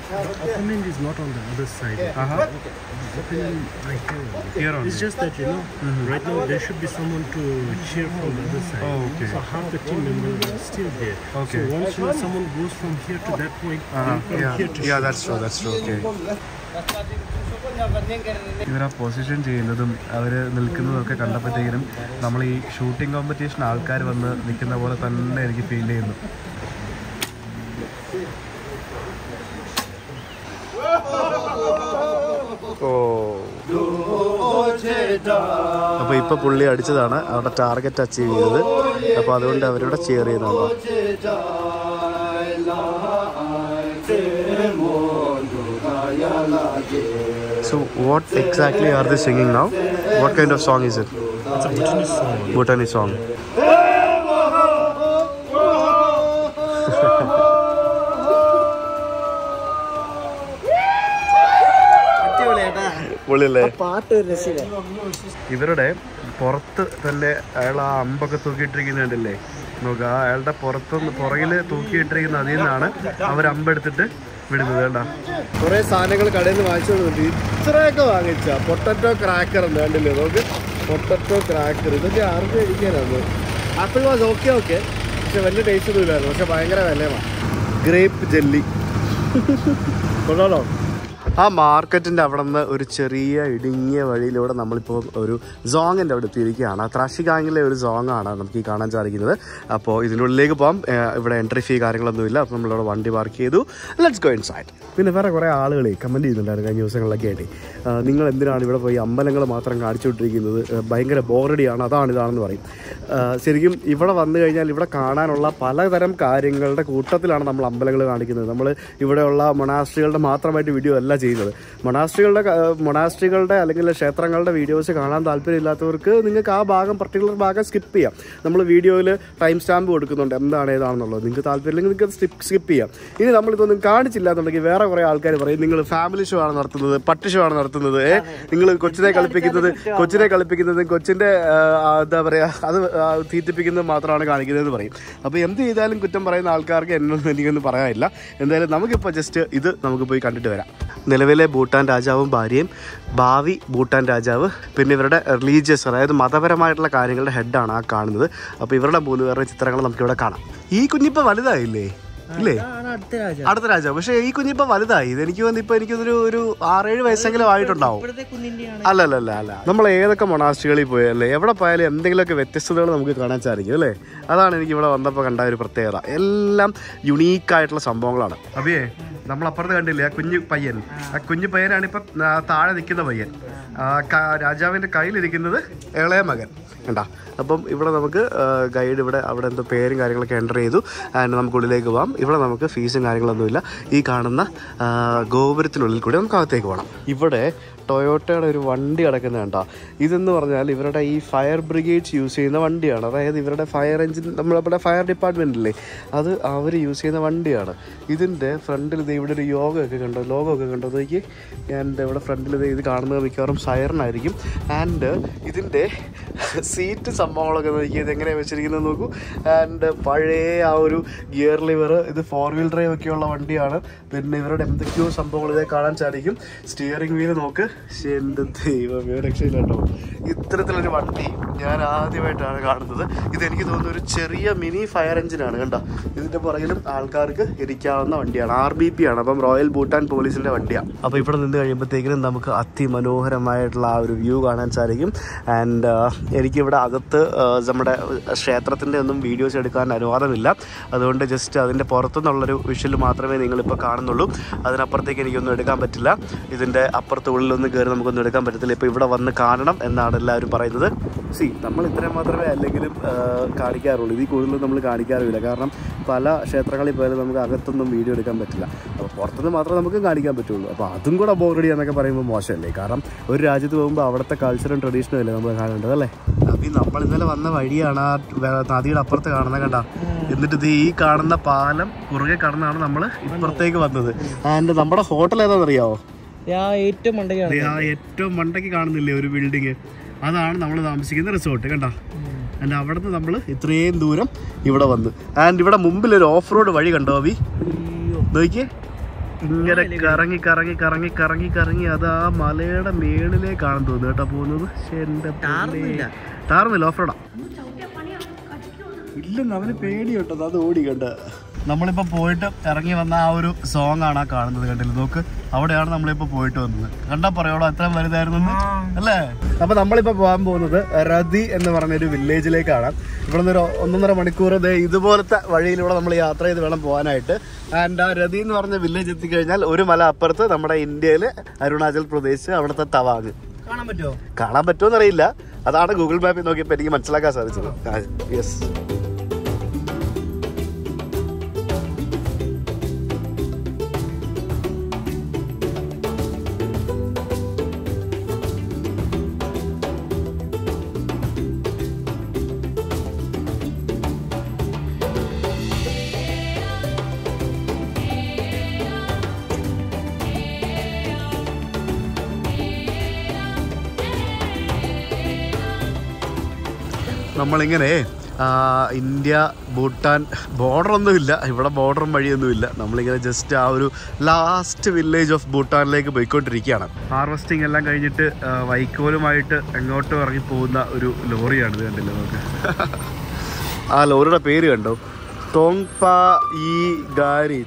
It's just that, you know, right now there should be someone to cheer from the other side. Oh, okay. So half the team members are still there. Okay. So once someone goes from here to that point, from here to here. That's true. Okay. ഇവരാ position ചെയ്യുന്നതും അവർ നിൽക്കുന്നതൊക്കെ കണ്ടപ്പോഴത്തേക്കും നമ്മൾ ഈ shooting competition ആൾക്കാർ വന്ന് നിൽക്കുന്ന പോലെ തന്നെ എനിക്ക് ഫീൽ ചെയ്യുന്നു. അപ്പോൾ ഇപ്പോൾ പുള്ളി അടിച്ചതാണ് അവരുടെ ടാർഗറ്റ് അച്ചീവ് ചെയ്തത്. അപ്പോൾ അതുകൊണ്ട് അവരുടെ ചെയർ ചെയ്യുന്നുണ്ടോ? So what exactly are they singing now? What kind of song is it? It's a Bhutanese song. Bhutanese song. ഇവരുടെ പുറത്ത് തന്നെ അയാൾ ആ അമ്പൊക്കെ തൂക്കിയിട്ടിരിക്കുന്ന കണ്ടില്ലേ? നോക്കുക, അയാളുടെ പുറകിൽ തൂക്കിയിട്ടിരിക്കുന്ന അതിൽ നിന്നാണ് അവർ അമ്പെടുത്തിട്ട് വിടുന്നത്. വേണ്ട കുറേ സാധനങ്ങൾ കടയിൽ നിന്ന് വാങ്ങിച്ചുകൊണ്ട് ഇത്രയൊക്കെ വാങ്ങിച്ച പൊട്ടറ്റോ ക്രാക്കർ ഉണ്ട് കണ്ടില്ലേ? നമുക്ക് പൊട്ടറ്റോ ക്രാക്കർ ഇതൊക്കെ ആർക്കും കഴിക്കാനാണ്. ആപ്പിൾ വാസ് ഓക്കെ പക്ഷെ വലിയ ടേസ്റ്റ് ഒന്നും ഇല്ലായിരുന്നു. പക്ഷെ ഭയങ്കര വിലയാണ്. ഗ്രേപ്പ് ജെല്ലി കൊള്ളാലോ. ആ മാർക്കറ്റിൻ്റെ അവിടെ നിന്ന് ഒരു ചെറിയ ഇടുങ്ങിയ വഴിയിലൂടെ നമ്മളിപ്പോൾ ഒരു സോങ്ങിൻ്റെ അവിടെ എത്തിയിരിക്കുകയാണ്. ത്രാഷിഗാങ്ങിലെ ഒരു സോങ്ങാണ് നമുക്ക് ഈ കാണാൻ സാധിക്കുന്നത്. അപ്പോൾ ഇതിൻ്റെ ഉള്ളിലേക്ക് പോകാം. ഇവിടെ എൻട്രി ഫീ കാര്യങ്ങളൊന്നുമില്ല. അപ്പോൾ നമ്മളിവിടെ വണ്ടി പാർക്ക് ചെയ്തു. Let's go inside. പിന്നെ വേറെ കുറേ ആളുകൾ കമൻറ്റ് ചെയ്യുന്നുണ്ടായിരുന്നു കഴിഞ്ഞ ദിവസങ്ങളിലൊക്കെ ആയിട്ട്, നിങ്ങൾ എന്തിനാണ് ഇവിടെ പോയി അമ്പലങ്ങൾ മാത്രം കാണിച്ചുകൊണ്ടിരിക്കുന്നത്, ഭയങ്കര ബോറടിയാണ്, അതാണെന്ന് പറയും. ശരിക്കും ഇവിടെ വന്നു കഴിഞ്ഞാൽ ഇവിടെ കാണാനുള്ള പലതരം കാര്യങ്ങളുടെ കൂട്ടത്തിലാണ് നമ്മൾ അമ്പലങ്ങൾ കാണിക്കുന്നത്. നമ്മൾ ഇവിടെയുള്ള മൊണാസ്ട്രികളുടെ മാത്രമായിട്ട് വീഡിയോ അല്ല ചെയ്യുന്നത്. മൊണാസ്ട്രികളുടെ അല്ലെങ്കിൽ ക്ഷേത്രങ്ങളുടെ വീഡിയോസ് കാണാൻ താല്പര്യമില്ലാത്തവർക്ക് നിങ്ങൾക്ക് ആ ഭാഗം പർട്ടിക്കുലർ ഭാഗം സ്കിപ്പ് ചെയ്യാം. നമ്മൾ വീഡിയോയിൽ ടൈം സ്റ്റാമ്പ് കൊടുക്കുന്നുണ്ട്, എന്താണ് ഏതാണെന്നുള്ളത്. നിങ്ങൾക്ക് താല്പര്യമില്ലെങ്കിൽ നിങ്ങൾക്ക് സ്കിപ്പ് ചെയ്യാം. ഇനി നമ്മളിതൊന്നും കാണിച്ചില്ല എന്നുണ്ടെങ്കിൽ വേറെ കുറേ ആൾക്കാർ പറയും, നിങ്ങൾ ഫാമിലി ഷോ ആണ് നടത്തുന്നത്, പട്ടി ഷോ ആണ് നടത്തുന്നത്, നിങ്ങൾ കൊച്ചിനെ കളിപ്പിക്കുന്നത് കൊച്ചിൻ്റെ എന്താ പറയുക അത് തീറ്റിപ്പിക്കുന്നത് മാത്രമാണ് കാണിക്കുന്നതെന്ന് പറയും. അപ്പോൾ എന്ത് ചെയ്താലും കുറ്റം പറയുന്ന ആൾക്കാർക്ക് എന്നൊന്നും എനിക്കൊന്നും പറയാനില്ല. എന്തായാലും നമുക്കിപ്പോൾ ജസ്റ്റ് ഇത് നമുക്ക് പോയി കണ്ടിട്ട് വരാം. നിലവിലെ ഭൂട്ടാൻ രാജാവും ഭാര്യയും, ഭാവി ഭൂട്ടാൻ രാജാവ്, പിന്നെ ഇവരുടെ റിലീജിയസ് അതായത് മതപരമായിട്ടുള്ള കാര്യങ്ങളുടെ ഹെഡാണ് ആ കാണുന്നത്. അപ്പോൾ ഇവരുടെ മൂന്ന് പേരുടെ ചിത്രങ്ങൾ നമുക്കിവിടെ കാണാം. ഈ കുഞ്ഞിപ്പോൾ വലുതായില്ലേ? ഇല്ലേ, അടുത്ത രാജാവ്. പക്ഷേ ഈ കുഞ്ഞിപ്പോൾ വലുതായി. ഇതെനിക്ക് തോന്നുന്നു ഇപ്പോൾ എനിക്കൊരു 6-7 വയസ്സെങ്കിലും ആയിട്ടുണ്ടാവും. അല്ല, നമ്മൾ ഏതൊക്കെ മൊണാസ്ട്രികളിൽ പോയല്ലേ എവിടെ പോയാലും എന്തെങ്കിലുമൊക്കെ വ്യത്യസ്തതകൾ നമുക്ക് കാണാൻ സാധിക്കും അല്ലേ? അതാണ് എനിക്ക് ഇവിടെ വന്നപ്പോൾ കണ്ട ഒരു പ്രത്യേകത. എല്ലാം യുണീക്കായിട്ടുള്ള സംഭവങ്ങളാണ്. അഭിയേ, നമ്മളപ്പുറത്ത് കണ്ടില്ലേ ആ കുഞ്ഞു പയ്യനാണ് ഇപ്പം താഴെ നിൽക്കുന്ന പയ്യൻ. രാജാവിൻ്റെ കയ്യിലിരിക്കുന്നത് ഇളയ മകൻ കണ്ട. അപ്പം ഇവിടെ നമുക്ക് ഗൈഡ് അവിടെ എന്തോ പേരും കാര്യങ്ങളൊക്കെ എൻ്റർ ചെയ്തു. ആൻഡ് നമുക്ക് ഉള്ളിലേക്ക് പോകാം. ഇവിടെ നമുക്ക് ഫീസും കാര്യങ്ങളൊന്നുമില്ല. ഈ കാണുന്ന ഗോപുരത്തിനുള്ളിൽ കൂടി നമുക്ക് അകത്തേക്ക് പോകണം. ഇവിടെ ടൊയോട്ടയുടെ ഒരു വണ്ടി കിടക്കുന്നത് കണ്ടോ. ഇതെന്ന് പറഞ്ഞാൽ ഇവരുടെ ഈ ഫയർ ബ്രിഗേഡ്സ് യൂസ് ചെയ്യുന്ന വണ്ടിയാണ്. അതായത് ഇവരുടെ ഫയർ എഞ്ചിൻ, നമ്മളിവിടെ ഫയർ ഡിപ്പാർട്ട്മെൻറ്റില്ലേ, അത് അവർ യൂസ് ചെയ്യുന്ന വണ്ടിയാണ്. ഇതിൻ്റെ ഫ്രണ്ടിൽ ഇത് ഇവിടെ ഒരു യോഗമൊക്കെ കണ്ടോ, ലോഗമൊക്കെ കണ്ടതേക്ക് ഞാൻ ഇവിടെ ഫ്രണ്ടിൽ ഇത് കാണുന്നത് മിക്കവാറും സൈറനായിരിക്കും. ആൻഡ് ഇതിൻ്റെ സീറ്റ് സംഭവങ്ങളൊക്കെ നോക്കി ഇതെങ്ങനെയാണ് വെച്ചിരിക്കുന്നത് നോക്കൂ. ആൻഡ് പഴയ ആ ഒരു ഗിയർ ലിവർ, ഇത് ഫോർ വീൽ ഡ്രൈവ് ഒക്കെയുള്ള വണ്ടിയാണ്. പിന്നെ ഇവരുടെ എന്തൊക്കെയോ സംഭവങ്ങൾ ഇതേ കാണാൻ സാധിക്കും. സ്റ്റിയറിംഗ് വീല് നോക്ക്, എൻ്റെ ദൈവം, രക്ഷയില്ലാട്ടോ. ഇത്തരത്തിലൊരു വണ്ടി ഞാൻ ആദ്യമായിട്ടാണ് കാണുന്നത്. ഇതെനിക്ക് തോന്നുന്ന ഒരു ചെറിയ മിനി ഫയർ എഞ്ചിനാണ് കണ്ടോ. ഇതിൻ്റെ പുറകിലും ആൾക്കാർക്ക് ഇരിക്കാവുന്ന വണ്ടിയാണ്. RBP ആണ്, അപ്പം റോയൽ ഭൂട്ടാൻ പോലീസിൻ്റെ വണ്ടിയാണ്. അപ്പോൾ ഇവിടെ നിന്ന് കഴിയുമ്പോഴത്തേക്കിനും നമുക്ക് അതിമനോഹരമായിട്ടുള്ള ആ ഒരു വ്യൂ കാണാൻ സാധിക്കും. ആൻഡ് എനിക്കിവിടെ അകത്ത് നമ്മുടെ ക്ഷേത്രത്തിൻ്റെ ഒന്നും വീഡിയോസ് എടുക്കാൻ അനുവാദമില്ല, അതുകൊണ്ട് ജസ്റ്റ് അതിൻ്റെ പുറത്തുനിന്നുള്ളൊരു വിഷ്വൽ മാത്രമേ നിങ്ങളിപ്പോൾ കാണുന്നുള്ളൂ. അതിനപ്പുറത്തേക്ക് എനിക്കൊന്നും എടുക്കാൻ പറ്റില്ല. ഇതിൻ്റെ അപ്പുറത്തുള്ളിലൊന്നും കയറി നമുക്കൊന്നും എടുക്കാൻ പറ്റത്തില്ല. ഇപ്പോൾ ഇവിടെ വന്ന് കാണണം എന്നാണ് എല്ലാവരും പറയുന്നത്. സി, നമ്മൾ ഇത്രയും മാത്രമേ അല്ലെങ്കിലും കാണിക്കാറുള്ളൂ, ഇതിൽ കൂടുതലും നമ്മൾ കാണിക്കാറില്ല. കാരണം പല ക്ഷേത്രങ്ങളിൽ പോയാലും നമുക്ക് അകത്തൊന്നും വീഡിയോ എടുക്കാൻ പറ്റില്ല, അപ്പോൾ പുറത്തുനിന്ന് മാത്രമേ നമുക്ക് കാണിക്കാൻ പറ്റുള്ളൂ. അപ്പോൾ അതും കൂടെ ബോറടി എന്നൊക്കെ പറയുമ്പോൾ മോശമല്ലേ, കാരണം ഒരു രാജ്യത്ത് പോകുമ്പോൾ അവിടുത്തെ കൾച്ചറും ട്രഡീഷനും അല്ലേ നമ്മൾ കാണേണ്ടത് അല്ലേ. അപ്പം നമ്മൾ ഇന്നലെ വന്ന വഴിയാണ് ആ നദിയുടെ അപ്പുറത്ത് കാണുന്നത് കണ്ട. എന്നിട്ട് ഇത് ഈ കാണുന്ന പാലം കുറുകെ കടന്നാണ് നമ്മൾ ഇപ്പുറത്തേക്ക് വന്നത്. ആൻഡ് നമ്മുടെ ഹോട്ടൽ ഏതാണെന്നറിയാമോ? ഏറ്റവും മണ്ടയ്ക്ക് കാണുന്നില്ലേ ഒരു ബിൽഡിങ്, അതാണ് നമ്മൾ താമസിക്കുന്ന റിസോർട്ട് കണ്ട. ആൻഡ് അവിടെ നിന്ന് നമ്മൾ ഇത്രയും ദൂരം ഇവിടെ വന്ന്. ആൻഡ് ഇവിടെ മുമ്പിൽ ഒരു ഓഫ് റോഡ് വഴി കണ്ടോ, അവി നോക്കിയേ, ഇങ്ങനെ കറങ്ങി കറങ്ങി കറങ്ങി കറങ്ങി കറങ്ങി അത് ആ മലയുടെ മേളിലേക്കാണ് തോന്നുന്നു കേട്ടോ പോകുന്നത്. ടാർമില്ല, ഓഫ് റോഡാ ഇല്ലെന്ന് അവന് പേടി കേട്ടത്, അത് ഓടി കണ്ട. നമ്മളിപ്പോൾ പോയിട്ട് ഇറങ്ങി വന്ന ആ ഒരു സോങ് ആണ് ആ കാണുന്നത് കണ്ടില്ല, നോക്ക്, അവിടെയാണ് നമ്മളിപ്പോൾ പോയിട്ട് വന്നത്. കണ്ടാൽ പറയോളൂ അത്രയും വലുതായിരുന്നു അല്ലേ. അപ്പോൾ നമ്മളിപ്പോൾ പോകാൻ പോകുന്നത് റതി എന്ന് പറഞ്ഞൊരു വില്ലേജിലേക്കാണ്. ഇവിടെ നിന്നൊരു 1.5 മണിക്കൂർ ഇതുപോലത്തെ വഴിയിലൂടെ നമ്മൾ യാത്ര ചെയ്ത് വേണം പോകാനായിട്ട്. ആൻഡ് ആ റതി എന്ന് പറഞ്ഞ വില്ലേജ് എത്തിക്കഴിഞ്ഞാൽ ഒരു മല അപ്പുറത്ത് നമ്മുടെ ഇന്ത്യയിൽ അരുണാചൽ പ്രദേശ്, അവിടുത്തെ തവാങ്. കാണാൻ പറ്റുമോ എന്നറിയില്ല, അതാണ് ഗൂഗിൾ മാപ്പിൽ നോക്കിയപ്പോൾ എനിക്ക് മനസ്സിലാക്കാൻ സാധിച്ചത്. യെസ്, നമ്മളിങ്ങനെ ഇന്ത്യ ഭൂട്ടാൻ ബോർഡറൊന്നുമില്ല, ഇവിടെ ബോർഡറും വഴിയൊന്നുമില്ല, നമ്മളിങ്ങനെ ജസ്റ്റ് ആ ഒരു ലാസ്റ്റ് വില്ലേജ് ഓഫ് ഭൂട്ടാനിലേക്ക് പോയിക്കൊണ്ടിരിക്കുകയാണ്. ഹാർവെസ്റ്റിംഗ് എല്ലാം കഴിഞ്ഞിട്ട് വൈക്കോലുമായിട്ട് എങ്ങോട്ടും ഇറങ്ങി പോകുന്ന ഒരു ലോറിയാണിത് കണ്ടില്ലേ നമുക്ക്. ആ ലോറിയുടെ പേര് കണ്ടോ, തോങ്പാ ഈ ഗാരി.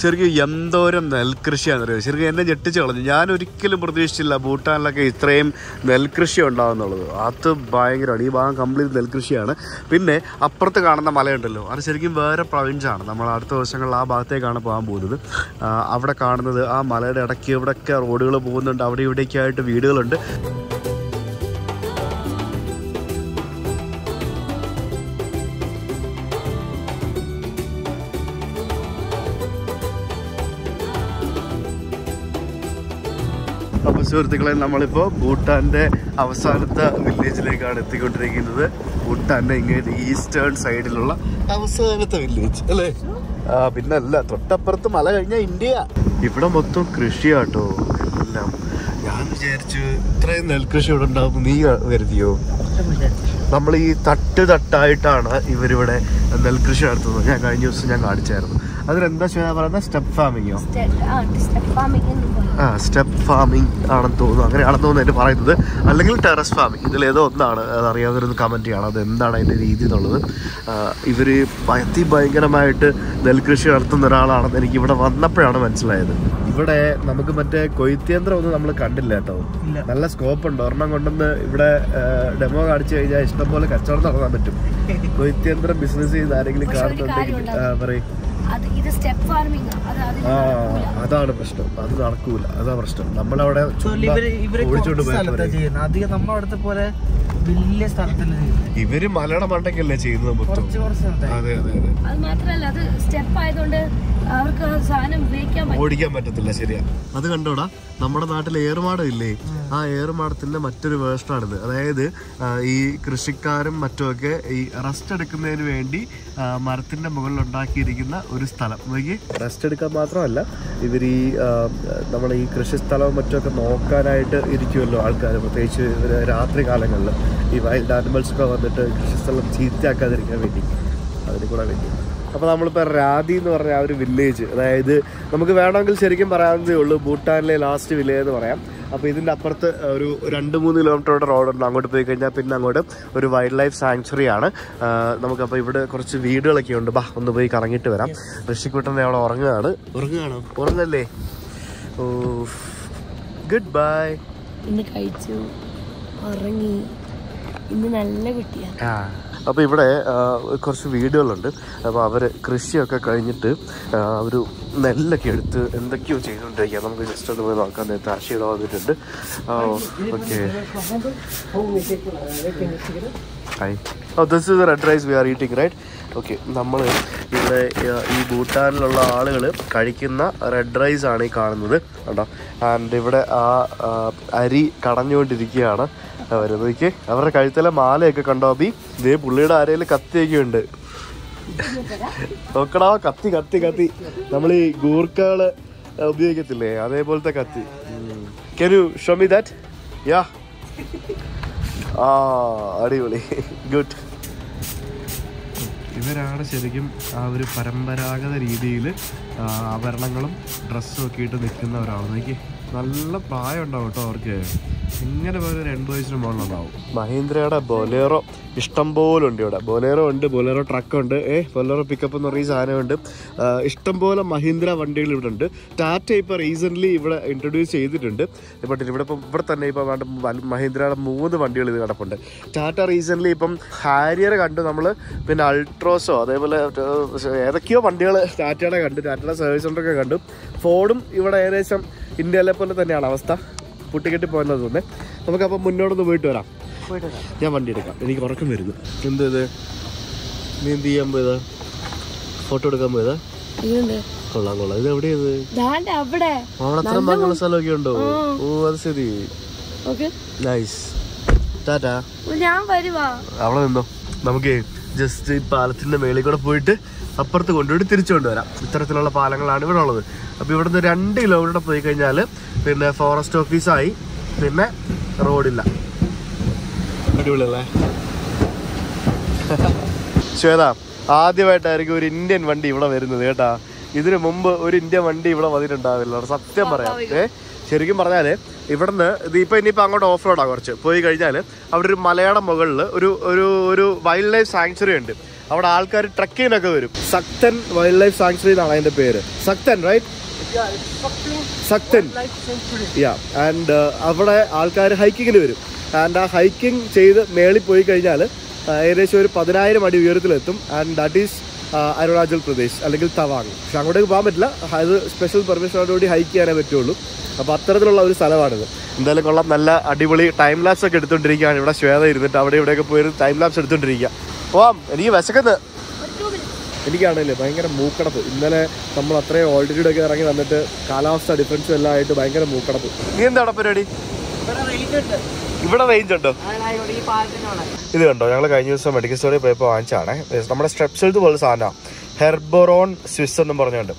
ശരിക്കും എന്തോരം നെൽകൃഷിയാണെന്നറിയാം, ശരിക്കും എന്നെ ഞെട്ടിച്ച് കളഞ്ഞു. ഞാനൊരിക്കലും പ്രതീക്ഷിച്ചില്ല ഭൂട്ടാനിലൊക്കെ ഇത്രയും നെൽകൃഷി ഉണ്ടാകുന്നുള്ളത്, അത് ഭയങ്കരമാണ്. ഈ ഭാഗം കംപ്ലീറ്റ് നെൽകൃഷിയാണ്. പിന്നെ അപ്പുറത്ത് കാണുന്ന മലയുണ്ടല്ലോ, അത് ശരിക്കും വേറെ പ്രൊവിൻസാണ്. നമ്മൾ അടുത്ത ദിവസങ്ങളിൽ ആ ഭാഗത്തേക്കാണ് പോകാൻ പോകുന്നത്. അവിടെ കാണുന്നത് ആ മലയുടെ ഇടയ്ക്ക് ഇവിടെയൊക്കെ റോഡുകൾ പോകുന്നുണ്ട്, അവിടെ ഇവിടേക്കായിട്ട് വീടുകളുണ്ട്. അപ്പോൾ സുഹൃത്തുക്കളെ, നമ്മളിപ്പോൾ ഭൂട്ടാൻ്റെ അവസാനത്തെ വില്ലേജിലേക്കാണ് എത്തിക്കൊണ്ടിരിക്കുന്നത്. ഭൂട്ടാൻ്റെ ഇങ്ങനെ ഈസ്റ്റേൺ സൈഡിലുള്ള അവസാനത്തെ വില്ലേജ് അല്ലേ. ആ പിന്നല്ല, തൊട്ടപ്പുറത്ത് മല കഴിഞ്ഞാൽ ഇന്ത്യ. ഇവിടെ മൊത്തം കൃഷിയാട്ടോ എല്ലാം. ഞാൻ വിചാരിച്ചു ഇത്രയും നെൽകൃഷി ഇവിടെ ഉണ്ടാകും, നീ കരുതിയോ? നമ്മൾ ഈ തട്ടായിട്ടാണ് ഇവരിവിടെ നെൽകൃഷി നടത്തുന്നത്. ഞാൻ കഴിഞ്ഞ ദിവസം കാണിച്ചായിരുന്നു. അതിലെന്താ പറയുന്നത്, സ്റ്റെപ്പ് ഫാമിങ്ങോ? ആ, സ്റ്റെപ്പ് ഫാമിംഗ് ആണെന്ന് തോന്നുന്നു, അങ്ങനെയാണെന്ന് തോന്നുന്നു എൻ്റെ പറയുന്നത്. അല്ലെങ്കിൽ ടെറസ് ഫാമിംഗ്, ഇതിലേതോ ഒന്നാണ്. അതറിയാവുന്നൊരു കമൻറ്റ് ചെയ്യണം, അത് എന്താണ് അതിൻ്റെ രീതി എന്നുള്ളത്. ഇവർ ഭയങ്കരമായിട്ട് നെൽകൃഷി നടത്തുന്ന ഒരാളാണെന്ന് എനിക്ക് ഇവിടെ വന്നപ്പോഴാണ് മനസ്സിലായത്. ഇവിടെ നമുക്ക് മറ്റേ കൊയ്ത്തിയന്ത്രം ഒന്നും നമ്മൾ കണ്ടില്ല കേട്ടോ. നല്ല സ്കോപ്പ് ഉണ്ട്, ഒരെണ്ണം കൊണ്ടൊന്ന് ഇവിടെ ഡെമോ കാണിച്ചു കഴിഞ്ഞാൽ ഇഷ്ടംപോലെ കച്ചവടം നടത്താൻ പറ്റും. കൊയ്ത്തിയന്ത്രം ബിസിനസ് ചെയ്ത് ആരെങ്കിലും കാണുന്നുണ്ടെങ്കിൽ പറയും. അതാണ് പ്രശ്നം, അത് നടക്കൂല, അതാ പ്രശ്നം. നമ്മളവിടെ ഓടിച്ചോണ്ട് പോയി ഇവര് മലയുടെ മണ്ടക്കല്ലേ ചെയ്യുന്നത് മൊത്തം. അതെ അതെ അതെ. അത് മാത്രല്ല അത് സ്റ്റെപ്പ് ആയതുകൊണ്ട് അവർക്ക് സാധനം ഓടിക്കാൻ പറ്റത്തില്ല. ശരിയാ. അത് കണ്ടോടാ, നമ്മുടെ നാട്ടിൽ ഏറുമാടം ഇല്ലേ, ആ ഏറുമാടത്തിന്റെ മറ്റൊരു വേർഷനാണിത്. അതായത് ഈ കൃഷിക്കാരും മറ്റുമൊക്കെ ഈ റെസ്റ്റ് എടുക്കുന്നതിന് വേണ്ടി മരത്തിന്റെ മുകളിൽ ഉണ്ടാക്കിയിരിക്കുന്ന ഒരു സ്ഥലം. റെസ്റ്റ് എടുക്കാൻ മാത്രമല്ല, ഇവർ ഈ നമ്മുടെ ഈ കൃഷി സ്ഥലവും മറ്റുമൊക്കെ നോക്കാനായിട്ട് ഇരിക്കുമല്ലോ ആൾക്കാർ, പ്രത്യേകിച്ച് രാത്രി കാലങ്ങളിൽ ഈ വൈൽഡ് ആനിമൽസൊക്കെ വന്നിട്ട് കൃഷിസ്ഥലം ചീത്തയാക്കാതിരിക്കാൻ വേണ്ടി, അതിന് കൂടെ വേണ്ടി. അപ്പോൾ നമ്മളിപ്പോൾ രാധി എന്ന് പറഞ്ഞ ആ ഒരു വില്ലേജ്, അതായത് നമുക്ക് വേണമെങ്കിൽ ശരിക്കും പറയാവുന്നതേ ഉള്ളൂ, ഭൂട്ടാനിലെ ലാസ്റ്റ് വില്ലേജ് എന്ന് പറയാം. അപ്പോൾ ഇതിൻ്റെ അപ്പുറത്ത് ഒരു 2-3 കിലോമീറ്ററോടെ റോഡുണ്ട്. അങ്ങോട്ട് പോയി കഴിഞ്ഞാൽ പിന്നെ അങ്ങോട്ട് ഒരു വൈൽഡ് ലൈഫ് സാങ്ച്വറി ആണ്. നമുക്കപ്പോൾ ഇവിടെ കുറച്ച് വീടുകളൊക്കെ ഉണ്ട്. ബാ, ഒന്ന് പോയി കറങ്ങിയിട്ട് വരാം. ഋഷിക്കുട്ടൻ്റെ അവിടെ ഉറങ്ങുകയാണ്. ഉറങ്ങല്ലേ? ഓ, ഗുഡ് ബൈ. ഇന്ന് കഴിച്ചു, ഉറങ്ങി, ഇന്ന് നല്ല കുട്ടിയാണ്. അപ്പോൾ ഇവിടെ കുറച്ച് വീടുകളുണ്ട്. അപ്പോൾ അവർ കൃഷിയൊക്കെ കഴിഞ്ഞിട്ട് ഒരു നെല്ലൊക്കെ എടുത്ത് എന്തൊക്കെയോ ചെയ്തുകൊണ്ടിരിക്കുക. നമുക്ക് ജസ്റ്റ് ഒന്ന് പോയി നോക്കാൻ നേരത്തെ ആശയുടെ വന്നിട്ടുണ്ട്. ഓക്കെ. ഓ, this is the red rice we are eating, right? Okay, നമ്മൾ ഇവിടെ ഈ ഭൂട്ടാനിലുള്ള ആളുകൾ കഴിക്കുന്ന റെഡ് റൈസ് ആണ് ഈ കാണുന്നത് കേട്ടോ. ആൻഡ് ഇവിടെ ആ അരി കടഞ്ഞുകൊണ്ടിരിക്കുകയാണ് വരുന്നതൊക്കെ. അവരുടെ കഴുത്തിലെ മാലയൊക്കെ കണ്ടോ? അബി, ഇതേ പുള്ളിയുടെ ആരേലും കത്തിയൊക്കെ ഉണ്ട്. നോക്കടാ, കത്തി കത്തി കത്തി. നമ്മൾ ഈ ഗൂർക്കകള് ഉപയോഗിക്കത്തില്ലേ, അതേപോലത്തെ കത്തി. Can you show me that? Yeah, ആ അടിപൊളി, ഗുഡ്. ഇവരാണ് ശരിക്കും ആ ഒരു പരമ്പരാഗത രീതിയിൽ ആഭരണങ്ങളും ഡ്രസ്സും ഒക്കെ ഇട്ട് നിൽക്കുന്നവരാണ്. നോക്കി, നല്ല പ്രായം ഉണ്ടാവും കേട്ടോ അവർക്ക്. ഇങ്ങനെ പോലെ ഒരു 80 വയസ്സിന് മുകളിലുണ്ടാവും. മഹീന്ദ്രയുടെ ബൊലേറോ ഇഷ്ടം പോലെ ഉണ്ട് ഇവിടെ. ബൊലേറോ ഉണ്ട്, ബൊലേറോ ട്രക്കുണ്ട്, ബൊലേറോ പിക്കപ്പ് എന്ന് പറഞ്ഞ സാധനമുണ്ട്. ഇഷ്ടംപോലെ മഹീന്ദ്ര വണ്ടികൾ ഇവിടെ ഉണ്ട്. ടാറ്റ ഇപ്പോൾ റീസെൻ്റ്ലി ഇവിടെ ഇൻട്രൊഡ്യൂസ് ചെയ്തിട്ടുണ്ട്. ബട്ട് ഇവിടെ ഇപ്പം ഇവിടെ തന്നെ ഇപ്പോൾ മഹീന്ദ്രയുടെ 3 വണ്ടികൾ ഇത് കിടപ്പുണ്ട്. ടാറ്റ റീസെൻ്റ്ലി ഇപ്പം ഹാരിയർ കണ്ടു നമ്മൾ, പിന്നെ അൾട്രോസോ, അതേപോലെ ഏതൊക്കെയോ വണ്ടികൾ ടാറ്റയുടെ കണ്ടു. ടാറ്റയുടെ സർവീസ് സെൻ്ററൊക്കെ കണ്ടു. ഫോർഡും ഇവിടെ ഏകദേശം ഇന്ത്യയിലെ പോലെ തന്നെയാണ് അവസ്ഥ, പൊട്ടിക്കെട്ടി പോകുന്നത് തന്നെ. നമുക്കപ്പം മുന്നോട്ടൊന്ന് പോയിട്ട് വരാം. ഞാൻ വണ്ടി എടുക്കാം, എനിക്ക് ഉറക്കം വരുന്നു. എന്ത് ഇത്? നീ എന്ത് ചെയ്യാൻ പോയതാ? ഫോട്ടോ എടുക്കാൻ പോയതാ? കൊള്ളാം കൊള്ളാം. ഇത് എവിടെയത്? അത്ര മംഗള സ്ഥലമൊക്കെ ഉണ്ടോ? ഓ, അത് ശരി. നൈസ്. ടാറ്റാ. അവിടെ നിന്നോ, നമുക്ക് ജസ്റ്റ് ഈ പാലത്തിൻ്റെ മേളിൽ കൂടെ പോയിട്ട് അപ്പുറത്ത് കൊണ്ടുപോയി തിരിച്ചു കൊണ്ടുവരാം. ഇത്തരത്തിലുള്ള പാലങ്ങളാണ് ഇവിടെ ഉള്ളത്. അപ്പോൾ ഇവിടുന്ന് 2 കിലോമീറ്റർ പോയി കഴിഞ്ഞാൽ പിന്നെ ഫോറസ്റ്റ് ഓഫീസായി, പിന്നെ റോഡില്ല. അടിപൊളിയല്ലേ? ശ്വേത, ആദ്യമായിട്ടായിരിക്കും ഒരു ഇന്ത്യൻ വണ്ടി ഇവിടെ വരുന്നത് കേട്ടാ. ഇതിനു മുമ്പ് ഒരു ഇന്ത്യൻ വണ്ടി ഇവിടെ വന്നിട്ടുണ്ടാവില്ല, സത്യം പറയാം. ശരിക്കും പറഞ്ഞാൽ ഇവിടുന്ന് ഇതിപ്പോൾ ഇനിയിപ്പോൾ അങ്ങോട്ട് ഓഫ് റോഡാണ് കുറച്ച് പോയി കഴിഞ്ഞാൽ അവിടെ ഒരു മലയുടെ മുകളിൽ ഒരു ഒരു ഒരു വൈൽഡ് ലൈഫ് സാങ്ച്വറി ഉണ്ട്. അവിടെ ആൾക്കാർ ട്രക്കിങ്ങിനൊക്കെ വരും. സക്തൻ വൈൽഡ് ലൈഫ് സാങ്ച്വറി എന്നാണ് അതിൻ്റെ പേര്. സക്തൻ, റൈറ്റ്? സക്തൻ, യാ. ആൻഡ് അവിടെ ആൾക്കാർ ഹൈക്കിങ്ങിന് വരും. ആൻഡ് ആ ഹൈക്കിങ് ചെയ്ത് മേളിൽ പോയി കഴിഞ്ഞാൽ ഏകദേശം ഒരു 10,000 അടി ഉയരത്തിലെത്തും. And that is Arunachal Pradesh അല്ലെങ്കിൽ തവാങ്. പക്ഷെ അങ്ങോട്ടേക്ക് പോകാൻ പറ്റില്ല, അത് സ്പെഷ്യൽ പെർമിഷനോടുകൂടി ഹൈക്ക് ചെയ്യാനേ പറ്റുള്ളൂ. അപ്പോൾ അത്തരത്തിലുള്ള ഒരു സ്ഥലമാണിത്. എന്തായാലും കൊള്ളാം, നല്ല അടിപൊളി ടൈം ലാപ്സ് ഒക്കെ എടുത്തുകൊണ്ടിരിക്കുകയാണ് ഇവിടെ ശ്വേത ഇരുന്നിട്ട്. അവിടെ ഇവിടെയൊക്കെ പോയി ടൈം ലാപ്സ് എടുത്തുകൊണ്ടിരിക്കുക. പോവാം, എനിക്ക് വിശക്കുന്നത്. എനിക്കാണല്ലേ ഭയങ്കര മൂക്കടപ്പ്. ഇന്നലെ നമ്മൾ അത്രയും ഓൾട്ടിറ്റ്യൂഡൊക്കെ ഇറങ്ങി വന്നിട്ട് കാലാവസ്ഥ ഡിഫറൻസും എല്ലാം ആയിട്ട് ഭയങ്കര മൂക്കടപ്പ്. നീ എന്താണ് പരിപാടി? ഇവിടെ റേഞ്ച് ഉണ്ടോ? ഇത് കണ്ടോ, ഞങ്ങൾ കഴിഞ്ഞ ദിവസം മെഡിക്കൽ സ്റ്റോറിൽ പോയപ്പോൾ വാങ്ങിച്ചാണേ. നമ്മുടെ സ്ട്രെപ്സ് ഇത് പോലെ സാധനമാണ്, ഹെർബോറോൺ സ്വിസ് എന്നും പറഞ്ഞുകൊണ്ട്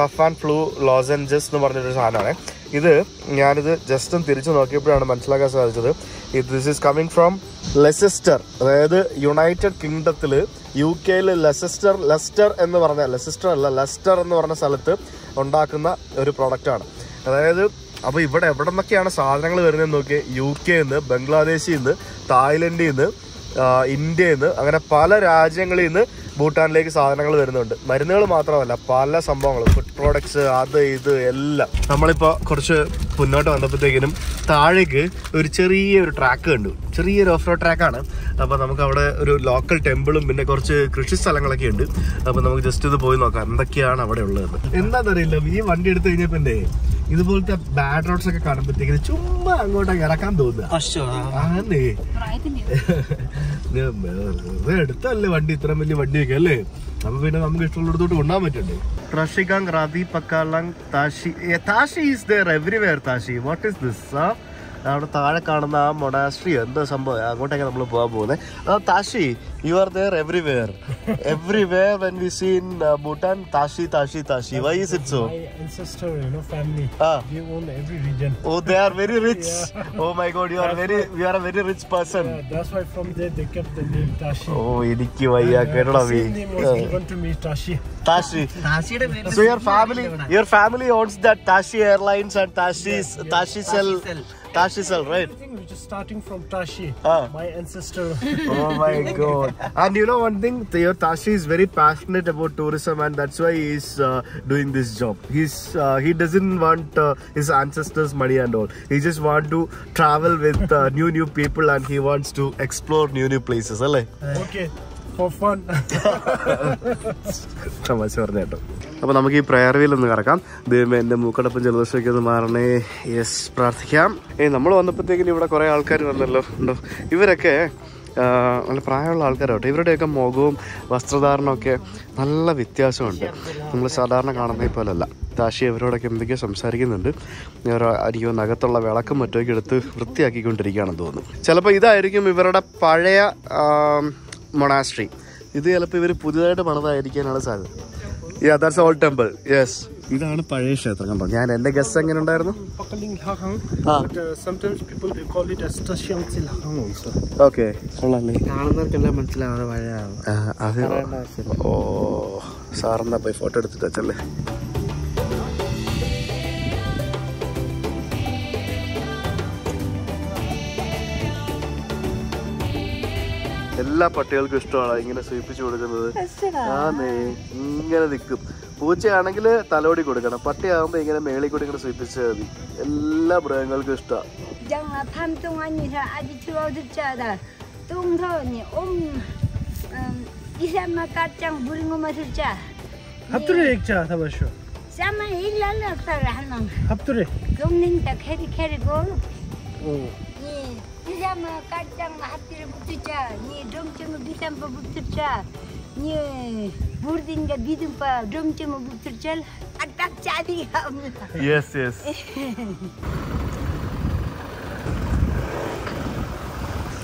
കഫ് ആൻഡ് ഫ്ലൂ ലോസൻജസ് എന്ന് പറഞ്ഞൊരു സാധനമാണ് ഇത്. ഞാനിത് ജസ്റ്റ് തിരിച്ചു നോക്കിയപ്പോഴാണ് മനസ്സിലാക്കാൻ സാധിച്ചത്, ഇത് this is coming from Leicester. അതായത് യുണൈറ്റഡ് കിങ്ഡത്തിൽ UK ലെസ്റ്റർ എന്ന് പറഞ്ഞ സ്ഥലത്ത് ഉണ്ടാക്കുന്ന ഒരു പ്രൊഡക്റ്റാണ്. അതായത് അപ്പോൾ ഇവിടെ എവിടെ നിന്നൊക്കെയാണ് സാധനങ്ങൾ വരുന്നതെന്ന് നോക്കിയാൽ UK നിന്ന്, ബംഗ്ലാദേശിൽ നിന്ന്, തായ്ലൻഡിൽ നിന്ന്, ഇന്ത്യയിൽ നിന്ന്, അങ്ങനെ പല രാജ്യങ്ങളിൽ നിന്ന് ഭൂട്ടാനിലേക്ക് സാധനങ്ങൾ വരുന്നുണ്ട്. മരുന്നുകൾ മാത്രമല്ല, പല സംഭവങ്ങളും, ഫുഡ് പ്രോഡക്ട്സ്, അത് ഇത് എല്ലാം. നമ്മളിപ്പോൾ കുറച്ച് മുന്നോട്ട് വന്നപ്പോഴത്തേക്കിനും താഴേക്ക് ഒരു ചെറിയൊരു ട്രാക്ക് കണ്ടു. ചെറിയൊരു ഓഫ് റോഡ് ട്രാക്കാണ്. അപ്പോൾ നമുക്ക് അവിടെ ഒരു ലോക്കൽ ടെമ്പിളും പിന്നെ കുറച്ച് കൃഷി സ്ഥലങ്ങളൊക്കെ ഉണ്ട്. അപ്പോൾ നമുക്ക് ജസ്റ്റ് ഇത് പോയി നോക്കാം എന്തൊക്കെയാണ് അവിടെ ഉള്ളതെന്ന്. എന്താണെന്നറിയില്ല, ഈ വണ്ടി എടുത്തു കഴിഞ്ഞപ്പോൾ This is the bad roads. It's not Trashigang, Radhi, Pakalang, Tashi. Tashi is there everywhere, Tashi. What is this? Naranga Monastery. Tashi, you are there everywhere. Everywhere when we see in Bhutan, Tashi, Tashi, Tashi. Why is it so? My ancestor, family. They own every region. Oh, they are very rich. Yeah. Oh my God, you are a very rich person. Yeah, that's why from there they kept the name Tashi. Oh, the same name was given to me, Tashi. Tashi. So your family owns that Tashi Airlines and Tashi's, yeah, yeah. Tashi cell, right? Everything which is starting from Tashi, my ancestor. Oh my God. And you know one thing, Tashi is very passionate about tourism and that's why he's doing this job. He doesn't want his ancestors' money and all. He just wants to travel with new people and he wants to explore new places. Right? Okay. For fun. Come on, sure that. Now we have prayer wheel. Yes, Prathya. Tashi everyone came together some sarigand. Your Nagatola Velaka Maturka to Rutiaki Kuntrigan. Chalapida, Erikim, Everada Padea Monastery. This is a yeah, that's the old temple. Yes. This is a parish. Sometimes people call it as Tashiang Silham also. Okay. Oh, Sarana by photo. All Patel Gustola, you know, sweep each other. Puchanagla, Talodi Kodana, Patia, making a male good sweep each other. Ella Brangle Gusta. Janga Pantuanita, attitude of the Chada, Tumtoni, Isamakatang, Burimatacha. Up to the Chatavasho. Sama Hilla Saranam. Up to it. Gumning the Kerry Gold. I am a cat and happy butcher, near Domchum of December butcher, near boarding the bidum for Domchum of butcher, and that chatty. Yes, yes.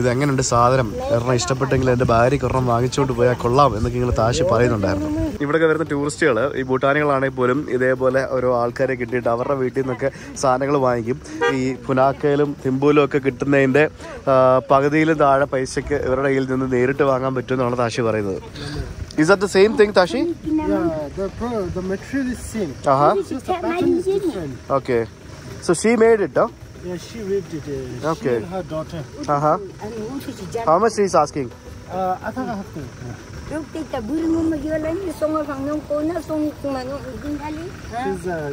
ഇത് എങ്ങനെയുണ്ട് സാധനം എന്നെ ഇഷ്ടപ്പെട്ടെങ്കിൽ എൻ്റെ ഭാര്യയ്ക്ക് ഒരെണ്ണം വാങ്ങിച്ചുകൊണ്ട് പോയാൽ കൊള്ളാം എന്നൊക്കെ ഇങ്ങനെ താശി പറയുന്നുണ്ടായിരുന്നു ഇവിടേക്ക് വരുന്ന ടൂറിസ്റ്റുകൾ ഈ ഭൂട്ടാനികളാണെങ്കിൽ പോലും ഇതേപോലെ ഓരോ ആൾക്കാരെ കിട്ടിയിട്ട് അവരുടെ വീട്ടിൽ നിന്നൊക്കെ സാധനങ്ങൾ വാങ്ങിക്കും ഈ പുനാക്കയിലും തിമ്പൂലും ഒക്കെ കിട്ടുന്നതിൻ്റെ പകുതിയിലും താഴെ പൈസയ്ക്ക് ഇവരുടെ കയ്യിൽ നിന്ന് നേരിട്ട് വാങ്ങാൻ പറ്റും എന്നാണ് താശി പറയുന്നത് Is that the same thing, Tashi? Yeah, the material is same. It's just the pattern is different. Okay. So she made it, huh? Yeah, she weaved it. Okay. She and her daughter. How much she is asking?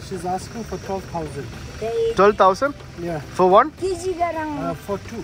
She's asking for 12,000. 12,000? Yeah. For one? For two.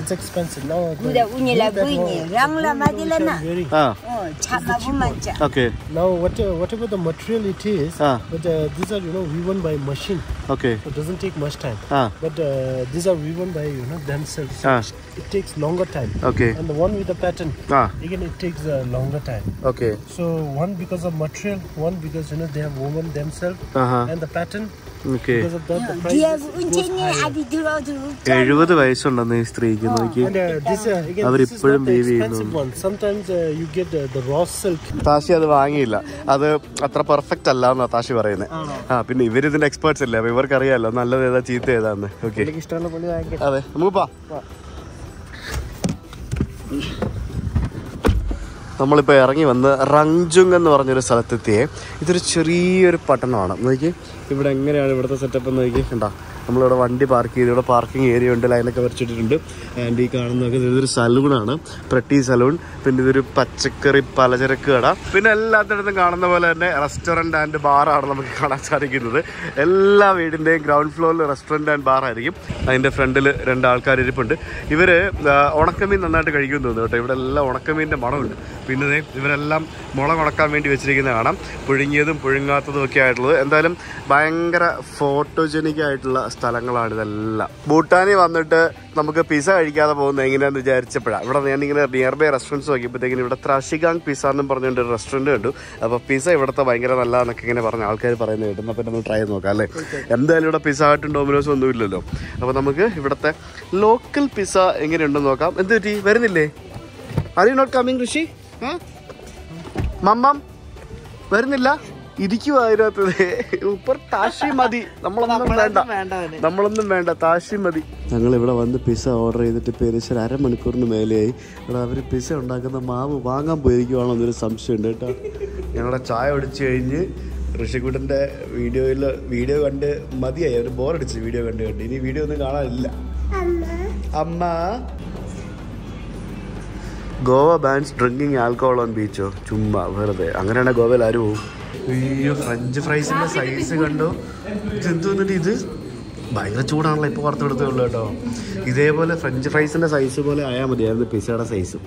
it's expensive. Now okay. Now whatever the material it is, but these are woven by machine. Okay. So it doesn't take much time. But these are woven by themselves. It takes longer time. Okay. And the one with the pattern, again it takes a longer time. Okay. So one because of material, one because they have woven themselves, and the pattern. Okay. Because of that, the price this is not the expensive one. Sometimes you get the raw silk. Tashi adu vaangilla. Adu athra perfect alla enna Tashi parayune. Pinne ivaru idin experts illa. Ivarku ariyallo nallathu edha cheetha edhaannu. Okay. Enakku ishtalla poli vaangikka. Ade, namukku pa. നമ്മളിപ്പോൾ ഇറങ്ങി വന്ന് റങ്ജുങ് എന്ന് പറഞ്ഞൊരു സ്ഥലത്തെത്തിയേ. ഇതൊരു ചെറിയൊരു പട്ടണമാണ്. നോക്കി ഇവിടെ എങ്ങനെയാണ് ഇവിടുത്തെ സെറ്റപ്പ് എന്ന് നോക്കി കണ്ടോ. നമ്മളിവിടെ വണ്ടി പാർക്ക് ചെയ്ത് ഇവിടെ പാർക്കിംഗ് ഏരിയ ഉണ്ട്, ലൈനൊക്കെ വരച്ചിട്ടുണ്ട്. ആൻഡ് ഈ കാണുന്നതൊക്കെ ഇതൊരു സലൂണാണ്, പ്രട്ടി സലൂൺ. പിന്നെ ഇതൊരു പച്ചക്കറി പലചരക്ക് കട. പിന്നെ എല്ലാത്തിടത്തും കാണുന്ന പോലെ തന്നെ റെസ്റ്റോറൻറ്റ് ആൻഡ് ബാറാണ് നമുക്ക് കാണാൻ സാധിക്കുന്നത്. എല്ലാ വീടിൻ്റെയും ഗ്രൗണ്ട് ഫ്ലോറിൽ റെസ്റ്റോറൻറ്റ് ആൻഡ് ബാറായിരിക്കും. അതിൻ്റെ ഫ്രണ്ടിൽ രണ്ടാൾക്കാർ ഇരിപ്പുണ്ട്. ഇവർ ഉണക്കമീൻ നന്നായിട്ട് കഴിക്കുമെന്ന് തോന്നുന്നു കേട്ടോ. ഇവിടെ എല്ലാം ഉണക്കമീൻ്റെ മണമുണ്ട്. പിന്നെ ഇവരെല്ലാം മുളക് ഉണക്കാൻ വേണ്ടി വെച്ചിരിക്കുന്നത് കാണാം, പുഴുങ്ങിയതും പുഴുങ്ങാത്തതും ഒക്കെ ആയിട്ടുള്ളത്. എന്തായാലും ഭയങ്കര ഫോട്ടോജനിക് ആയിട്ടുള്ള സ്ഥലങ്ങളാണ് ഇതെല്ലാം. ഭൂട്ടാനിൽ വന്നിട്ട് നമുക്ക് പിസ കഴിക്കാതെ പോകുന്നത് എങ്ങനെയാണെന്ന് വിചാരിച്ചപ്പോഴാണ് ഇവിടെ ഞാനിങ്ങനെ നിയർ ബൈ റെസ്റ്റോറൻറ്റ്സ് നോക്കിയപ്പോഴത്തേക്കും ഇവിടെ ത്രാഷിഗാങ് പിസ എന്നും പറഞ്ഞുകൊണ്ട് ഒരു റെസ്റ്റോറൻറ്റ് കണ്ടു. അപ്പോൾ പിസ ഇവിടുത്തെ ഭയങ്കര നല്ലതെന്നൊക്കെ ഇങ്ങനെ പറഞ്ഞ് ആൾക്കാർ പറയുന്നത് കേട്ടു. അപ്പോൾ നമ്മൾ ട്രൈ ചെയ്ത് നോക്കാം അല്ലേ. എന്തായാലും ഇവിടെ പിസ ആയിട്ടും ഡോമിനോസും ഒന്നും ഇല്ലല്ലോ. അപ്പോൾ നമുക്ക് ഇവിടുത്തെ ലോക്കൽ പിസ എങ്ങനെയുണ്ടെന്ന് നോക്കാം. എന്ത് പറ്റി വരുന്നില്ലേ? Are you not coming Rishi? മമ്മം വരുന്നില്ല, ഇരിക്കുവാ അതിനകത്ത്. ഇപ്പം താഷി മതി, നമ്മളൊന്നും വേണ്ട, താഷി മതി. ഞങ്ങളിവിടെ വന്ന് പിസ ഓർഡർ ചെയ്തിട്ട് പേരിച്ച് ഒരു അരമണിക്കൂറിന് മേലെയായി. ഇവിടെ അവർ പിസ ഉണ്ടാക്കുന്ന മാവ് വാങ്ങാൻ പോയിരിക്കുവാണോ എന്നൊരു സംശയമുണ്ട് കേട്ടോ. ഞങ്ങളുടെ ചായ ഒടിച്ചു കഴിഞ്ഞ് ഋഷിക്കുട്ടൻ്റെ വീഡിയോ കണ്ട് മതിയായി. അവർ ബോറടിച്ച് വീഡിയോ കണ്ട് ഇനി വീഡിയോ ഒന്നും കാണാനില്ല. അമ്മ Goa bans drinking alcohol on ബീച്ചോ? ചുമ്മാ വെറുതെ. അങ്ങനെയാണ് ഗോവയിൽ ആരും പോവും. അയ്യോ ഫ്രഞ്ച് ഫ്രൈസിൻ്റെ സൈസ് കണ്ടോ. ഇതെന്ത് വന്നിട്ട് ഇത് ഭയങ്കര ചൂടാണല്ലോ, ഇപ്പോൾ പുറത്തെടുത്തേ ഉള്ളൂ കേട്ടോ. ഇതേപോലെ ഫ്രഞ്ച് ഫ്രൈസിൻ്റെ സൈസ് പോലെ ആയാൽ മതിയായിരുന്നു പിസയുടെ സൈസും.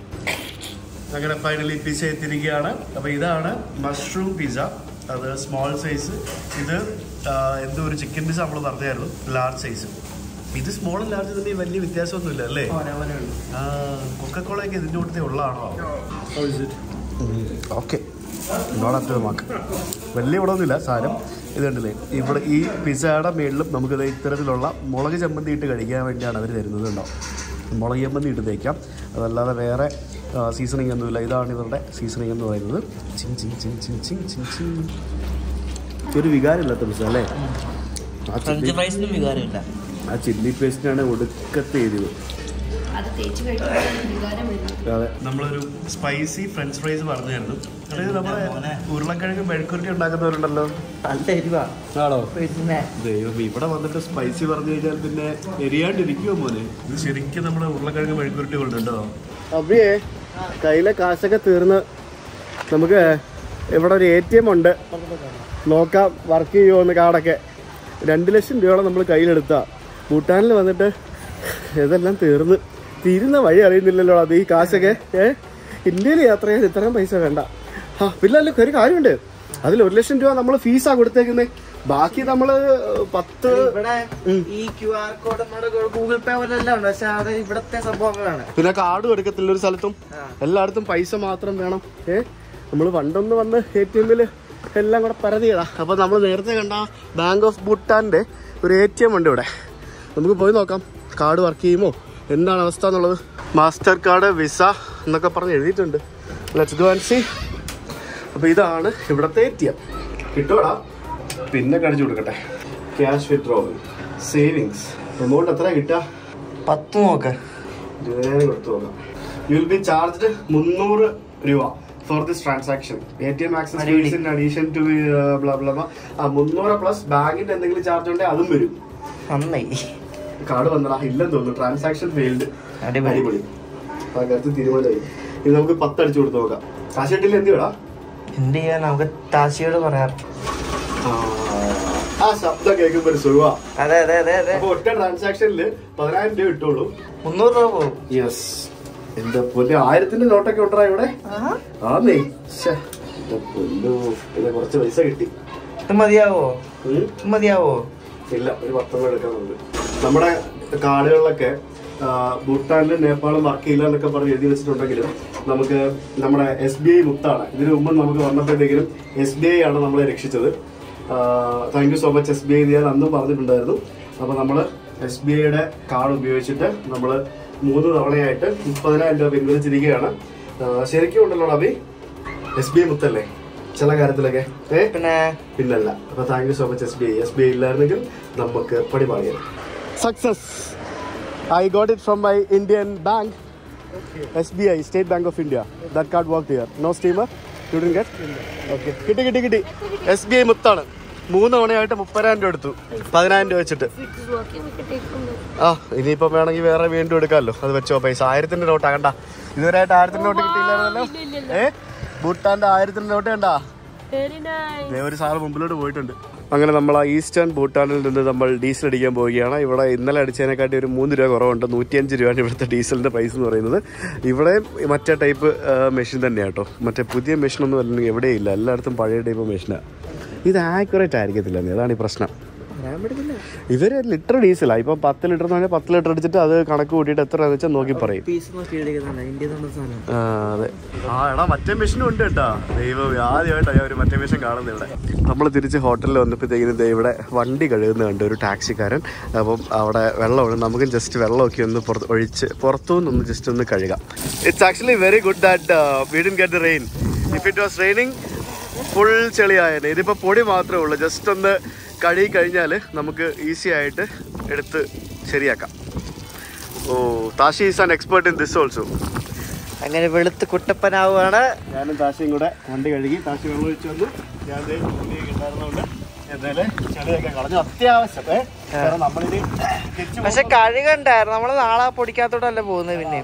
അങ്ങനെ ഫൈനലി പിസ എത്തിയിരിക്കുകയാണ്. അപ്പോൾ ഇതാണ് മഷ്റൂം പിസ, അത് സ്മോൾ സൈസ്. ഇത് എന്തോ ഒരു ചിക്കൻ പിസ നമ്മൾ പറഞ്ഞായിരുന്നു, ലാർജ് സൈസ്. ഇത് സ്മോൾ ലാർജ് തമ്മിൽ വലിയ വ്യത്യാസമൊന്നുമില്ല അല്ലേ? കൊക്കക്കോള ഒക്കെ ഇതിൻ്റെ കൂട്ടത്തിൽ ഉള്ളതാണോ? ഓക്കെ, വലിയ ഇവിടെ ഒന്നുമില്ല സാധനം. ഇതുണ്ടല്ലേ ഇവിടെ ഈ പിസയുടെ മേളിലും നമുക്കിത് ഇത്തരത്തിലുള്ള മുളക് ചമ്മന്തി ഇട്ട് കഴിക്കാൻ വേണ്ടിയാണ് അവർ തരുന്നത് കേട്ടോ. മുളക് ചമ്മന്തി ഇട്ട് തേക്കാം, അതല്ലാതെ വേറെ സീസണിങ് ഒന്നുമില്ല. ഇതാണ് ഇവരുടെ സീസണിങ് എന്ന് പറയുന്നത്. ചിങ് ചിങ് ചിങ് ചിങ് ചിങ് ചിങ് ചിങ്. ഒരു വികാരമില്ലാത്ത പിസ അല്ലേ? ആ ചില്ലി പേസ്റ്റിനാണ് ഒടുക്കത്തെ എരിവ്. നമ്മളൊരു സ്പൈസി ഫ്രഞ്ച് ഫ്രൈസ് പറഞ്ഞായിരുന്നു. അതായത് നമ്മുടെ ഉരുളക്കിഴങ്ങ് മെഴുക്കുരുട്ടി ഉണ്ടാക്കുന്നവരുണ്ടല്ലോ, ആണോ? ദൈവം, ഇവിടെ വന്നിട്ട് സ്പൈസി പറഞ്ഞു കഴിഞ്ഞാൽ പിന്നെ എരിയാണ്ടിരിക്കുമോ മോനെ? ഇത് ശരിക്കും നമ്മുടെ ഉരുളക്കിഴങ്ങ് മെഴുക്കുരുട്ടി കൊണ്ടുണ്ടോ? അബിയേ കയ്യിലെ കാശൊക്കെ തീർന്ന് നമുക്ക് ഇവിടെ ഒരു ATM ഉണ്ട്, നോക്കാം വർക്ക് ചെയ്യുമോന്ന്. കാർഡൊക്കെ 2 ലക്ഷം രൂപയോളം നമ്മൾ കയ്യിലെടുത്താ. ഭൂട്ടാനിൽ വന്നിട്ട് ഇതെല്ലാം തീർന്ന് തിരുന്ന വഴി അറിയുന്നില്ലല്ലോ. അത് ഈ കാശൊക്കെ ഇന്ത്യയിൽ യാത്ര ചെയ്യാൻ ഇത്രയും പൈസ വേണ്ട. ആ പിന്നല്ലോ ഒരു കാര്യമുണ്ട്, അതിൽ 1 ലക്ഷം രൂപ നമ്മൾ ഫീസാ കൊടുത്തേക്കുന്നത്. ബാക്കി നമ്മള് 10 ഈ QR കോഡ് ഗൂഗിൾ പേ പോലെല്ലാം, പക്ഷെ അത് ഇവിടത്തെ സംഭവങ്ങളാണ്. പിന്നെ കാർഡ് കൊടുക്കത്തില്ല ഒരു സ്ഥലത്തും, എല്ലായിടത്തും പൈസ മാത്രം വേണം. നമ്മള് പണ്ടൊന്ന് വന്ന് ATMല് എല്ലാം കൂടെ പരതിയതാ. അപ്പൊ നമ്മൾ നേരത്തെ കണ്ട ബാങ്ക് ഓഫ് ഭൂട്ടാന്റെ ഒരു ATM ഉണ്ട് ഇവിടെ, നമുക്ക് പോയി നോക്കാം കാർഡ് വർക്ക് ചെയ്യുമോ എന്താണ് അവസ്ഥ എന്നുള്ളത്. മാസ്റ്റർ കാർഡ്, വിസ എന്നൊക്കെ പറഞ്ഞ് എഴുതിയിട്ടുണ്ട്. Let's go and see. അപ്പോൾ ഇതാണ് ഇവിടുത്തെ ATM. കിട്ടുവാടാ, പിന്നെ കാണിച്ചു കൊടുക്കട്ടെ. ക്യാഷ് വിത്ഡ്രോവൽ, സേവിങ്സ്, എമൗണ്ട് എത്ര കിട്ടുക? 10 നോക്കാം, 20,000 കൊടുത്തു നോക്കാം. യു വിൽ ബി ചാർജ്ഡ് 300 രൂപ for this transaction. ATM access fees in addition to blah blah blah. 300 plus ബാങ്കിൻ്റെ എന്തെങ്കിലും ചാർജ് ഉണ്ടെങ്കിൽ അതും വരും. നന്നായി കാർഡ് വന്നടാ, ഇല്ലെന്ന് തോന്നുന്നു. Transaction failed. അടിപൊളി, ആ കാര്യത്തിൽ തീരുമാനമായി. ഇത് നമുക്ക് 10 അടിച്ചു കൊടുത്ത് നോക്കാം. കാശ് കിട്ടില്ല എന്ത് വേടാ? എന്ത് ചെയ്യാൻ, നമുക്ക് താശിയോട് പറയാം. ആ ശബ്ദം കേൾക്കുമ്പോൾ ഒരു സുഖ. അതെ അതെ അതെ അതെ. അപ്പോൾ ഒറ്റ ട്രാൻസാക്ഷനിൽ 10,000 രൂപ കിട്ടുള്ളൂ. 300 രൂപ പോകും. യെസ്. എന്താ പൊല്ല്, 1000ത്തിന്റെ നോട്ടൊക്കെ ഉണ്ടാ ഇവിടെ? ആന്നേ പൊല്ലു, പിന്നെ കുറച്ച് പൈസ കിട്ടി. ഇത് മതിയാവോ? മതിയാവോ? ഇല്ല, ഒരു 10 എടുക്കാൻ നമുക്ക്. നമ്മുടെ കാർഡുകളിലൊക്കെ ഭൂട്ടാനിലും നേപ്പാളും വർക്ക് ചെയ്യില്ല എന്നൊക്കെ പറഞ്ഞ് എഴുതി വെച്ചിട്ടുണ്ടെങ്കിലും നമുക്ക് നമ്മുടെ SBI മുത്താണ്. ഇതിനു മുമ്പ് നമുക്ക് വന്നപ്പോഴത്തേക്കും SBI ആണ് നമ്മളെ രക്ഷിച്ചത്. Thank you so much SBI ഞാൻ അന്നും പറഞ്ഞിട്ടുണ്ടായിരുന്നു. അപ്പോൾ നമ്മൾ SBIയുടെ കാർഡ് ഉപയോഗിച്ചിട്ട് നമ്മൾ 3 തവണയായിട്ട് 30,000 രൂപ പിൻവലിച്ചിരിക്കുകയാണ്. ശരിക്കും ഉണ്ടല്ലോ അഭി, SBI മുത്തല്ലേ ചില കാര്യത്തിലൊക്കെ? പിന്നെ പിന്നല്ല. അപ്പോൾ thank you so much SBI ഇല്ലായിരുന്നെങ്കിൽ നമുക്ക് പടി പാടിയായിരുന്നു. Success! I got it from my Indian bank. Okay. SBI, State Bank of India. Okay. That card worked here. No steamer? You didn't get? Okay. Kitty. SBI Muttana. 3 അങ്ങനെ നമ്മൾ ആ eastern ഭൂട്ടാനിൽ നിന്ന് നമ്മൾ diesel അടിക്കാൻ പോവുകയാണ്. ഇവിടെ ഇന്നലെ അടിച്ചതിനെക്കാട്ടി ഒരു 3 രൂപ കുറവുണ്ട്. 105 രൂപയാണ് ഇവിടുത്തെ ഡീസലിൻ്റെ പ്രൈസ് എന്ന് പറയുന്നത്. ഇവിടെ മറ്റേ ടൈപ്പ് മെഷീൻ തന്നെയാണ് കേട്ടോ. മറ്റേ പുതിയ മെഷീനൊന്നും അല്ലെങ്കിൽ എവിടെയില്ല, എല്ലായിടത്തും പഴയ ടൈപ്പ് മെഷീനാണ്. ഇത് ആക്യുറേറ്റ് ആയിരിക്കത്തില്ല, അതാണ് ഈ പ്രശ്നം. ഇവര് ലിറ്റർ ഡീസലാണ്. ഇപ്പം 10 ലിറ്റർ എന്ന് പറഞ്ഞാൽ 10 ലിറ്റർ അടിച്ചിട്ട് അത് കണക്ക് കൂട്ടിയിട്ട് എത്രയാണെന്ന് വെച്ചാൽ നോക്കി പറയും. അതെ, ആ എടാ മറ്റേ മെഷീനും ഉണ്ട് കേട്ടോ. ദൈവം, ആദ്യമായിട്ടാണ് ഒരു മറ്റേ മെഷീൻ കാണുന്നത് ഇവിടെ. നമ്മൾ തിരിച്ച് ഹോട്ടലിൽ വന്നപ്പോഴത്തേക്കും ഇവിടെ വണ്ടി കഴുകുന്ന കണ്ട് ഒരു ടാക്സിക്കാരൻ. അപ്പം അവിടെ വെള്ളമാണ്, നമുക്കും ജസ്റ്റ് വെള്ളമൊക്കെ ഒന്ന് ഒഴിച്ച് പുറത്തുനിന്നൊന്ന് ജസ്റ്റ് ഒന്ന് കഴുകാം. It's actually very good that we didn't get the rain. If it was raining full ചെളിയായത്. ഇതിപ്പോൾ പൊടി മാത്രമേ ഉള്ളൂ. ജസ്റ്റ് ഒന്ന് കഴുകി കഴിഞ്ഞാൽ നമുക്ക് ഈസി ആയിട്ട് എടുത്ത് ശരിയാക്കാം. ഓ, Tashi is an expert in this also. അങ്ങനെ വെളുത്ത് കുട്ടപ്പനാവുകയാണ്. ഞാനും താഷിയും കൂടെ വണ്ടി കഴുകി. താഷി വെള്ളം ഒഴിച്ചു വന്നു. ഞാൻ കിട്ടാറുണ്ട്. എന്തായാലും ചെളിയൊക്കെ കളഞ്ഞു. അത്യാവശ്യം നമ്മളിനി പക്ഷെ കഴുകണ്ടായിരുന്നു. നമ്മൾ നാളെ പൊടിക്കാത്തോടല്ലേ പോകുന്നത്. പിന്നെ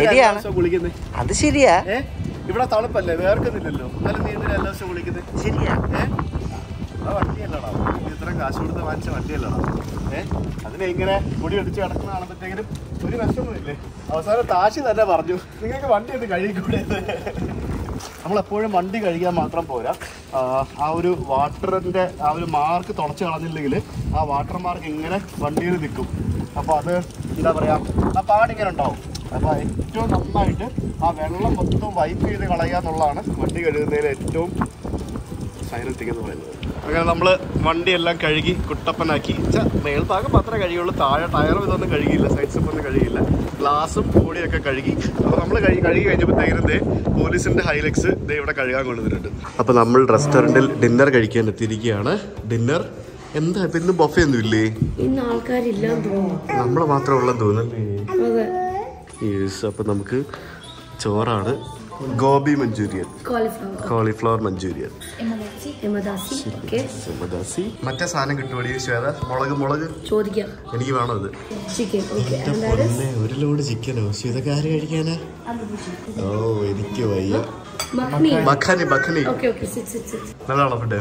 ശരിയാണ്, അത് ശരിയാ. ഇവിടെ തണുപ്പല്ലേ, വേർക്കുന്നില്ലല്ലോ. എന്നാലും നീ ഇതിന് എല്ലാ ദിവസവും വിളിക്കുന്നത് ശരിയാണ്. ആ വണ്ടിയല്ലടാ, ഇത്ര കാശ് കൊടുത്ത് വാങ്ങിച്ച വണ്ടിയല്ലടാ. അതിനെ ഇങ്ങനെ പൊടി അടിച്ച് കിടക്കുന്നതാണെന്നുണ്ടെങ്കിലും ഒരു വിഷമമില്ലേ. അവസാനം താഷി തന്നെ പറഞ്ഞു, നിങ്ങൾക്ക് വണ്ടി ഒന്ന് കഴുകിക്കൂടേത്. നമ്മളെപ്പോഴും വണ്ടി കഴുകിയാൽ മാത്രം പോരാ. ആ ഒരു വാട്ടറിൻ്റെ ആ ഒരു മാർക്ക് തുടച്ച് കളഞ്ഞില്ലെങ്കിൽ ആ വാട്ടർ മാർക്ക് ഇങ്ങനെ വണ്ടിയിൽ നിൽക്കും. അപ്പോൾ അത് എന്താ പറയുക, ആ പാടിങ്ങനെ ഉണ്ടാവും. അപ്പോൾ ഏറ്റവും നന്നായിട്ട് ആ വെള്ളം മൊത്തം വൈപ്പ് ചെയ്ത് കളയുക എന്നുള്ളതാണ് വണ്ടി കഴുകുന്നതിൽ ഏറ്റവും സൈലൻറ്റിങ് എന്ന് പറയുന്നത്. അങ്ങനെ നമ്മൾ വണ്ടിയെല്ലാം കഴുകി കുട്ടപ്പനാക്കി. മേൽഭാഗം മാത്രമേ കഴുകിയുള്ളൂ, താഴെ ടയറും ഇതൊന്നും കഴുകിയില്ല, സൈഡ്സും ഒന്നും കഴുകിയില്ല, ഗ്ലാസും ബോഡിയൊക്കെ കഴുകി. അപ്പോൾ നമ്മൾ കഴുകി കഴിഞ്ഞപ്പോഴത്തേക്കിനെ പോലീസിൻ്റെ ഹൈലക്സ് ദേ ഇവിടെ കഴുകാൻ കൊണ്ടുവന്നിട്ടുണ്ട്. അപ്പോൾ നമ്മൾ റെസ്റ്റോറൻറ്റിൽ ഡിന്നർ കഴിക്കാൻ എത്തിയിരിക്കുകയാണ്. ഡിന്നർ എന്താ ഇപ്പം ഇന്ന് ബൊഫേ ഒന്നും ഇല്ലേ? ഇന്ന് ആൾക്കാരില്ലാന്ന് തോന്നുന്നു, നമ്മൾ മാത്രമുള്ള തോന്നുന്നല്ലേ. അപ്പം നമുക്ക് ചോറാണ്, ഗോബി മഞ്ചൂരിയൻ, കോളിഫ്ലവർ മഞ്ചൂരിയൻ, സിമദാസി. മറ്റേ സാധനം കിട്ടുമോടി ശ്വേത? മുളക് ചോദിക്കാം, എനിക്ക് വേണം അത്. ഒരു ലോഡ് ചിക്കനോ? ശ്വേതക്ക് ആര് കഴിക്കാനാ? ഓ, എനിക്ക് വയ്യ. നല്ലതാണോ ഫുഡ്?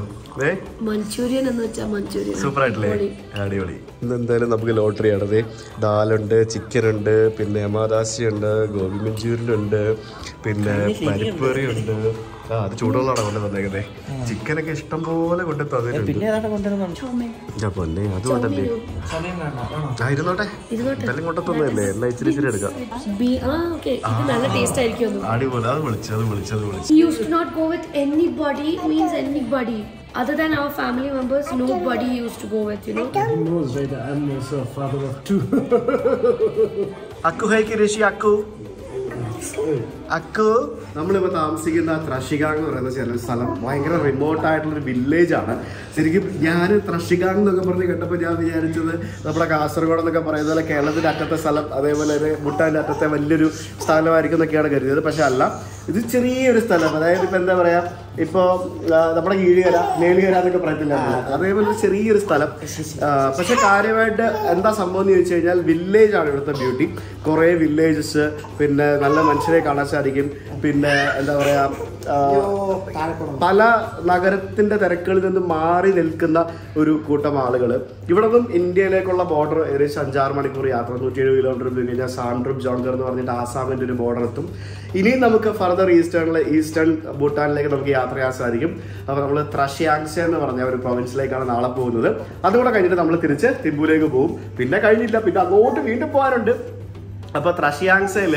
സൂപ്പർ ആയിട്ടില്ലേ? അടിപൊളി. ഇന്ന് എന്തായാലും നമുക്ക് ലോട്ടറി ആണത്. ദാലുണ്ട്, ചിക്കൻ ഉണ്ട്, പിന്നെ യമാദാസി ഉണ്ട്, ഗോബി മഞ്ചൂരിയൻ ഉണ്ട്, പിന്നെ പരിപ്പറി ഉണ്ട്. ആ, അത് ചൂടുള്ളതാണ് കൊണ്ട് തന്നേക്കതേ. ചിക്കനൊക്കെ ഇഷ്ടം പോലെ കൊണ്ട് തന്നിട്ടുണ്ട്. അപ്പൊന്നെ അതുകൊണ്ടല്ലേ ഇരുന്നോട്ടെ, എന്തായാലും കൊണ്ട് തന്നതല്ലേ. എല്ലാം ഇച്ചിരി എടുക്കാം. അടിപൊളി. അത് വിളിച്ചു. You should not go with anybody, means anybody. Other than our family members, nobody used to go with, you know. Who knows, right? I'm also a father of two. Akku hai ki Rishi Akku. Akku, നമ്മളിപ്പോൾ താമസിക്കുന്ന ത്രഷിഗാങ് എന്ന് പറയുന്ന ചില സ്ഥലം ഭയങ്കര റിമോട്ടായിട്ടുള്ളൊരു വില്ലേജാണ്. ശരിക്കും ഞാൻ ത്രഷിഗാങ് എന്നൊക്കെ പറഞ്ഞ് കേട്ടപ്പോൾ ഞാൻ വിചാരിച്ചത് നമ്മുടെ കാസർഗോഡ് എന്നൊക്കെ പറയുന്നത് പോലെ കേരളത്തിൻ്റെ അറ്റത്തെ സ്ഥലം, അതേപോലെ തന്നെ ഭൂട്ടാൻ്റെ അറ്റത്തെ വലിയൊരു സ്ഥലമായിരിക്കും എന്നൊക്കെയാണ് കരുതിയത്. പക്ഷേ അല്ല, ഇത് ചെറിയൊരു സ്ഥലം. അതായത് ഇപ്പോൾ എന്താ പറയുക, ഇപ്പോൾ നമ്മുടെ കീഴികര, മേലുകര എന്നൊക്കെ പറയത്തില്ല, അതേപോലെ ചെറിയൊരു സ്ഥലം. പക്ഷെ കാര്യമായിട്ട് എന്താ സംഭവം എന്ന് ചോദിച്ചു കഴിഞ്ഞാൽ വില്ലേജാണ് ഇവിടുത്തെ ബ്യൂട്ടി. കുറേ വില്ലേജസ്, പിന്നെ നല്ല മനുഷ്യരെ കാണാൻ സാധിക്കും. പിന്നെ എന്താ പറയുക, പല നഗരത്തിൻ്റെ തിരക്കുകളിൽ നിന്നും മാറി നിൽക്കുന്ന ഒരു കൂട്ടം ആളുകൾ. ഇവിടെ നിന്നും ഇന്ത്യയിലേക്കുള്ള ബോർഡർ ഏകദേശം 5-6 മണിക്കൂർ യാത്ര, 170 കിലോമീറ്റർ പോയി കഴിഞ്ഞാൽ സാംഡ്രുപ് ജോൺഖർ എന്ന് പറഞ്ഞിട്ട് ആസാമിൻ്റെ ഒരു ബോർഡർ എത്തും. ഇനിയും നമുക്ക് ഫർദർ ഈസ്റ്റേൺ ഭൂട്ടാനിലേക്ക് നമുക്ക് യാത്ര ചെയ്യാൻ സാധിക്കും. അപ്പോൾ നമ്മൾ ത്രഷിയാങ്സെ എന്ന് പറഞ്ഞ ഒരു പ്രൊവിൻസിലേക്കാണ് നാളെ പോകുന്നത്. അതുകൂടെ കഴിഞ്ഞിട്ട് നമ്മൾ തിരിച്ച് തിമ്പൂലേക്ക് പോകും. പിന്നെ കഴിഞ്ഞില്ല, പിന്നെ അങ്ങോട്ട് വീണ്ടും പോകാനുണ്ട്. അപ്പോൾ ത്രഷിയാങ്സയിൽ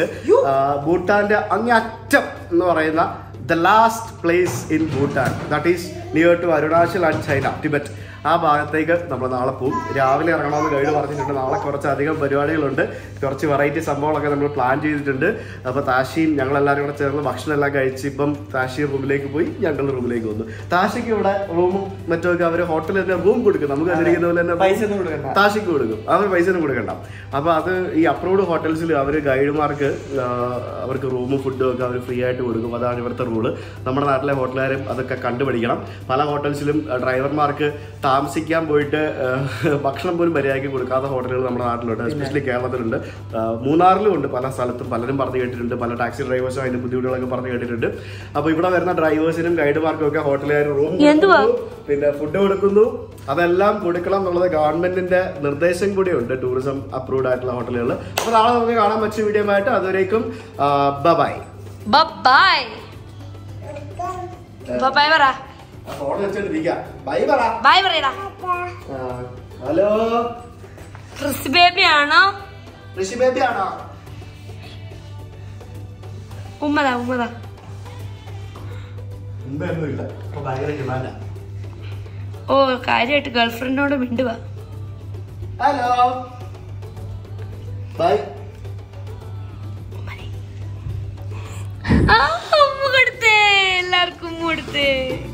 ഭൂട്ടാൻ്റെ അങ്ങേയറ്റം എന്ന് പറയുന്ന the last place in Bhutan, that is near to Arunachal and China, Tibet. ആ ഭാഗത്തേക്ക് നമ്മൾ നാളെ പോകും. രാവിലെ ഇറങ്ങണമെന്ന് ഗൈഡ് പറഞ്ഞിട്ടുണ്ട്. നാളെ കുറച്ചധികം പരിപാടികളുണ്ട്, കുറച്ച് വെറൈറ്റി സംഭവങ്ങളൊക്കെ നമ്മൾ പ്ലാൻ ചെയ്തിട്ടുണ്ട്. അപ്പോൾ താഷിയും ഞങ്ങളെല്ലാവരും കൂടെ ചേർന്ന് ഭക്ഷണമെല്ലാം കഴിച്ച് ഇപ്പം താഷി റൂമിലേക്ക് പോയി, ഞങ്ങളുടെ റൂമിലേക്ക് വന്നു. താഷിക്ക് ഇവിടെ റൂമും മറ്റൊക്കെ അവർ ഹോട്ടലിൽ തന്നെ റൂം കൊടുക്കും, നമുക്ക് അതിരിക്കുന്ന പോലെ തന്നെ പൈസ കൊടുക്കണം, താഷിക്ക് കൊടുക്കും, അവർ പൈസ ഒന്നും കൊടുക്കണ്ട. അപ്പോൾ അത് ഈ അപ്രൂവ്ഡ് ഹോട്ടൽസിൽ അവർ ഗൈഡുമാർക്ക് അവർക്ക് റൂമും ഫുഡും ഒക്കെ അവർ ഫ്രീ ആയിട്ട് കൊടുക്കും. അതാണ് ഇവിടുത്തെ റൂള്. നമ്മുടെ നാട്ടിലെ ഹോട്ടലുകാരും അതൊക്കെ കണ്ടുപിടിക്കണം. പല ഹോട്ടൽസിലും ഡ്രൈവർമാർക്ക് താമസിക്കാൻ പോയിട്ട് ഭക്ഷണം പോലും മര്യാദയ്ക്ക് കൊടുക്കാത്ത ഹോട്ടലുകൾ നമ്മുടെ നാട്ടിലുണ്ട്, എസ്പെഷ്യലി കേരളത്തിലുണ്ട്, മൂന്നാറിലും ഉണ്ട്, പല സ്ഥലത്തും പലരും പറഞ്ഞു കേട്ടിട്ടുണ്ട്, പല ടാക്സി ഡ്രൈവേഴ്സും അതിൻ്റെ ബുദ്ധിമുട്ടുകളൊക്കെ പറഞ്ഞു കേട്ടിട്ടുണ്ട്. അപ്പോൾ ഇവിടെ വരുന്ന ഡ്രൈവേഴ്സിനും ഗൈഡുമാർക്കും ഒക്കെ ഹോട്ടലുകാർ റൂം പിന്നെ ഫുഡ് കൊടുക്കുന്നു. അതെല്ലാം കൊടുക്കണം എന്നുള്ളത് ഗവൺമെന്റിന്റെ നിർദ്ദേശം കൂടിയുണ്ട് ടൂറിസം അപ്രൂവ്ഡ് ആയിട്ടുള്ള ഹോട്ടലുകൾ. അപ്പോൾ നാളെ നമുക്ക് കാണാൻ പറ്റിയ വീഡിയോ ആയിട്ട്, അതുവരേക്കും ബൈ ബൈ ബൈ പറ. ഹലോ ഋഷി ബേബി ആണോ? ഋഷി ബേബി ആണോ? ഉമ്മതാ ഉമ്മതാ ഓ കാര്യായിട്ട് ഗേൾഫ്രണ്ടിനോട് മിണ്ടുവാ. ഹലോ ബൈ ഉമ്മ കൊടുത്തേ, എല്ലാവർക്കും കൊടുത്തേ.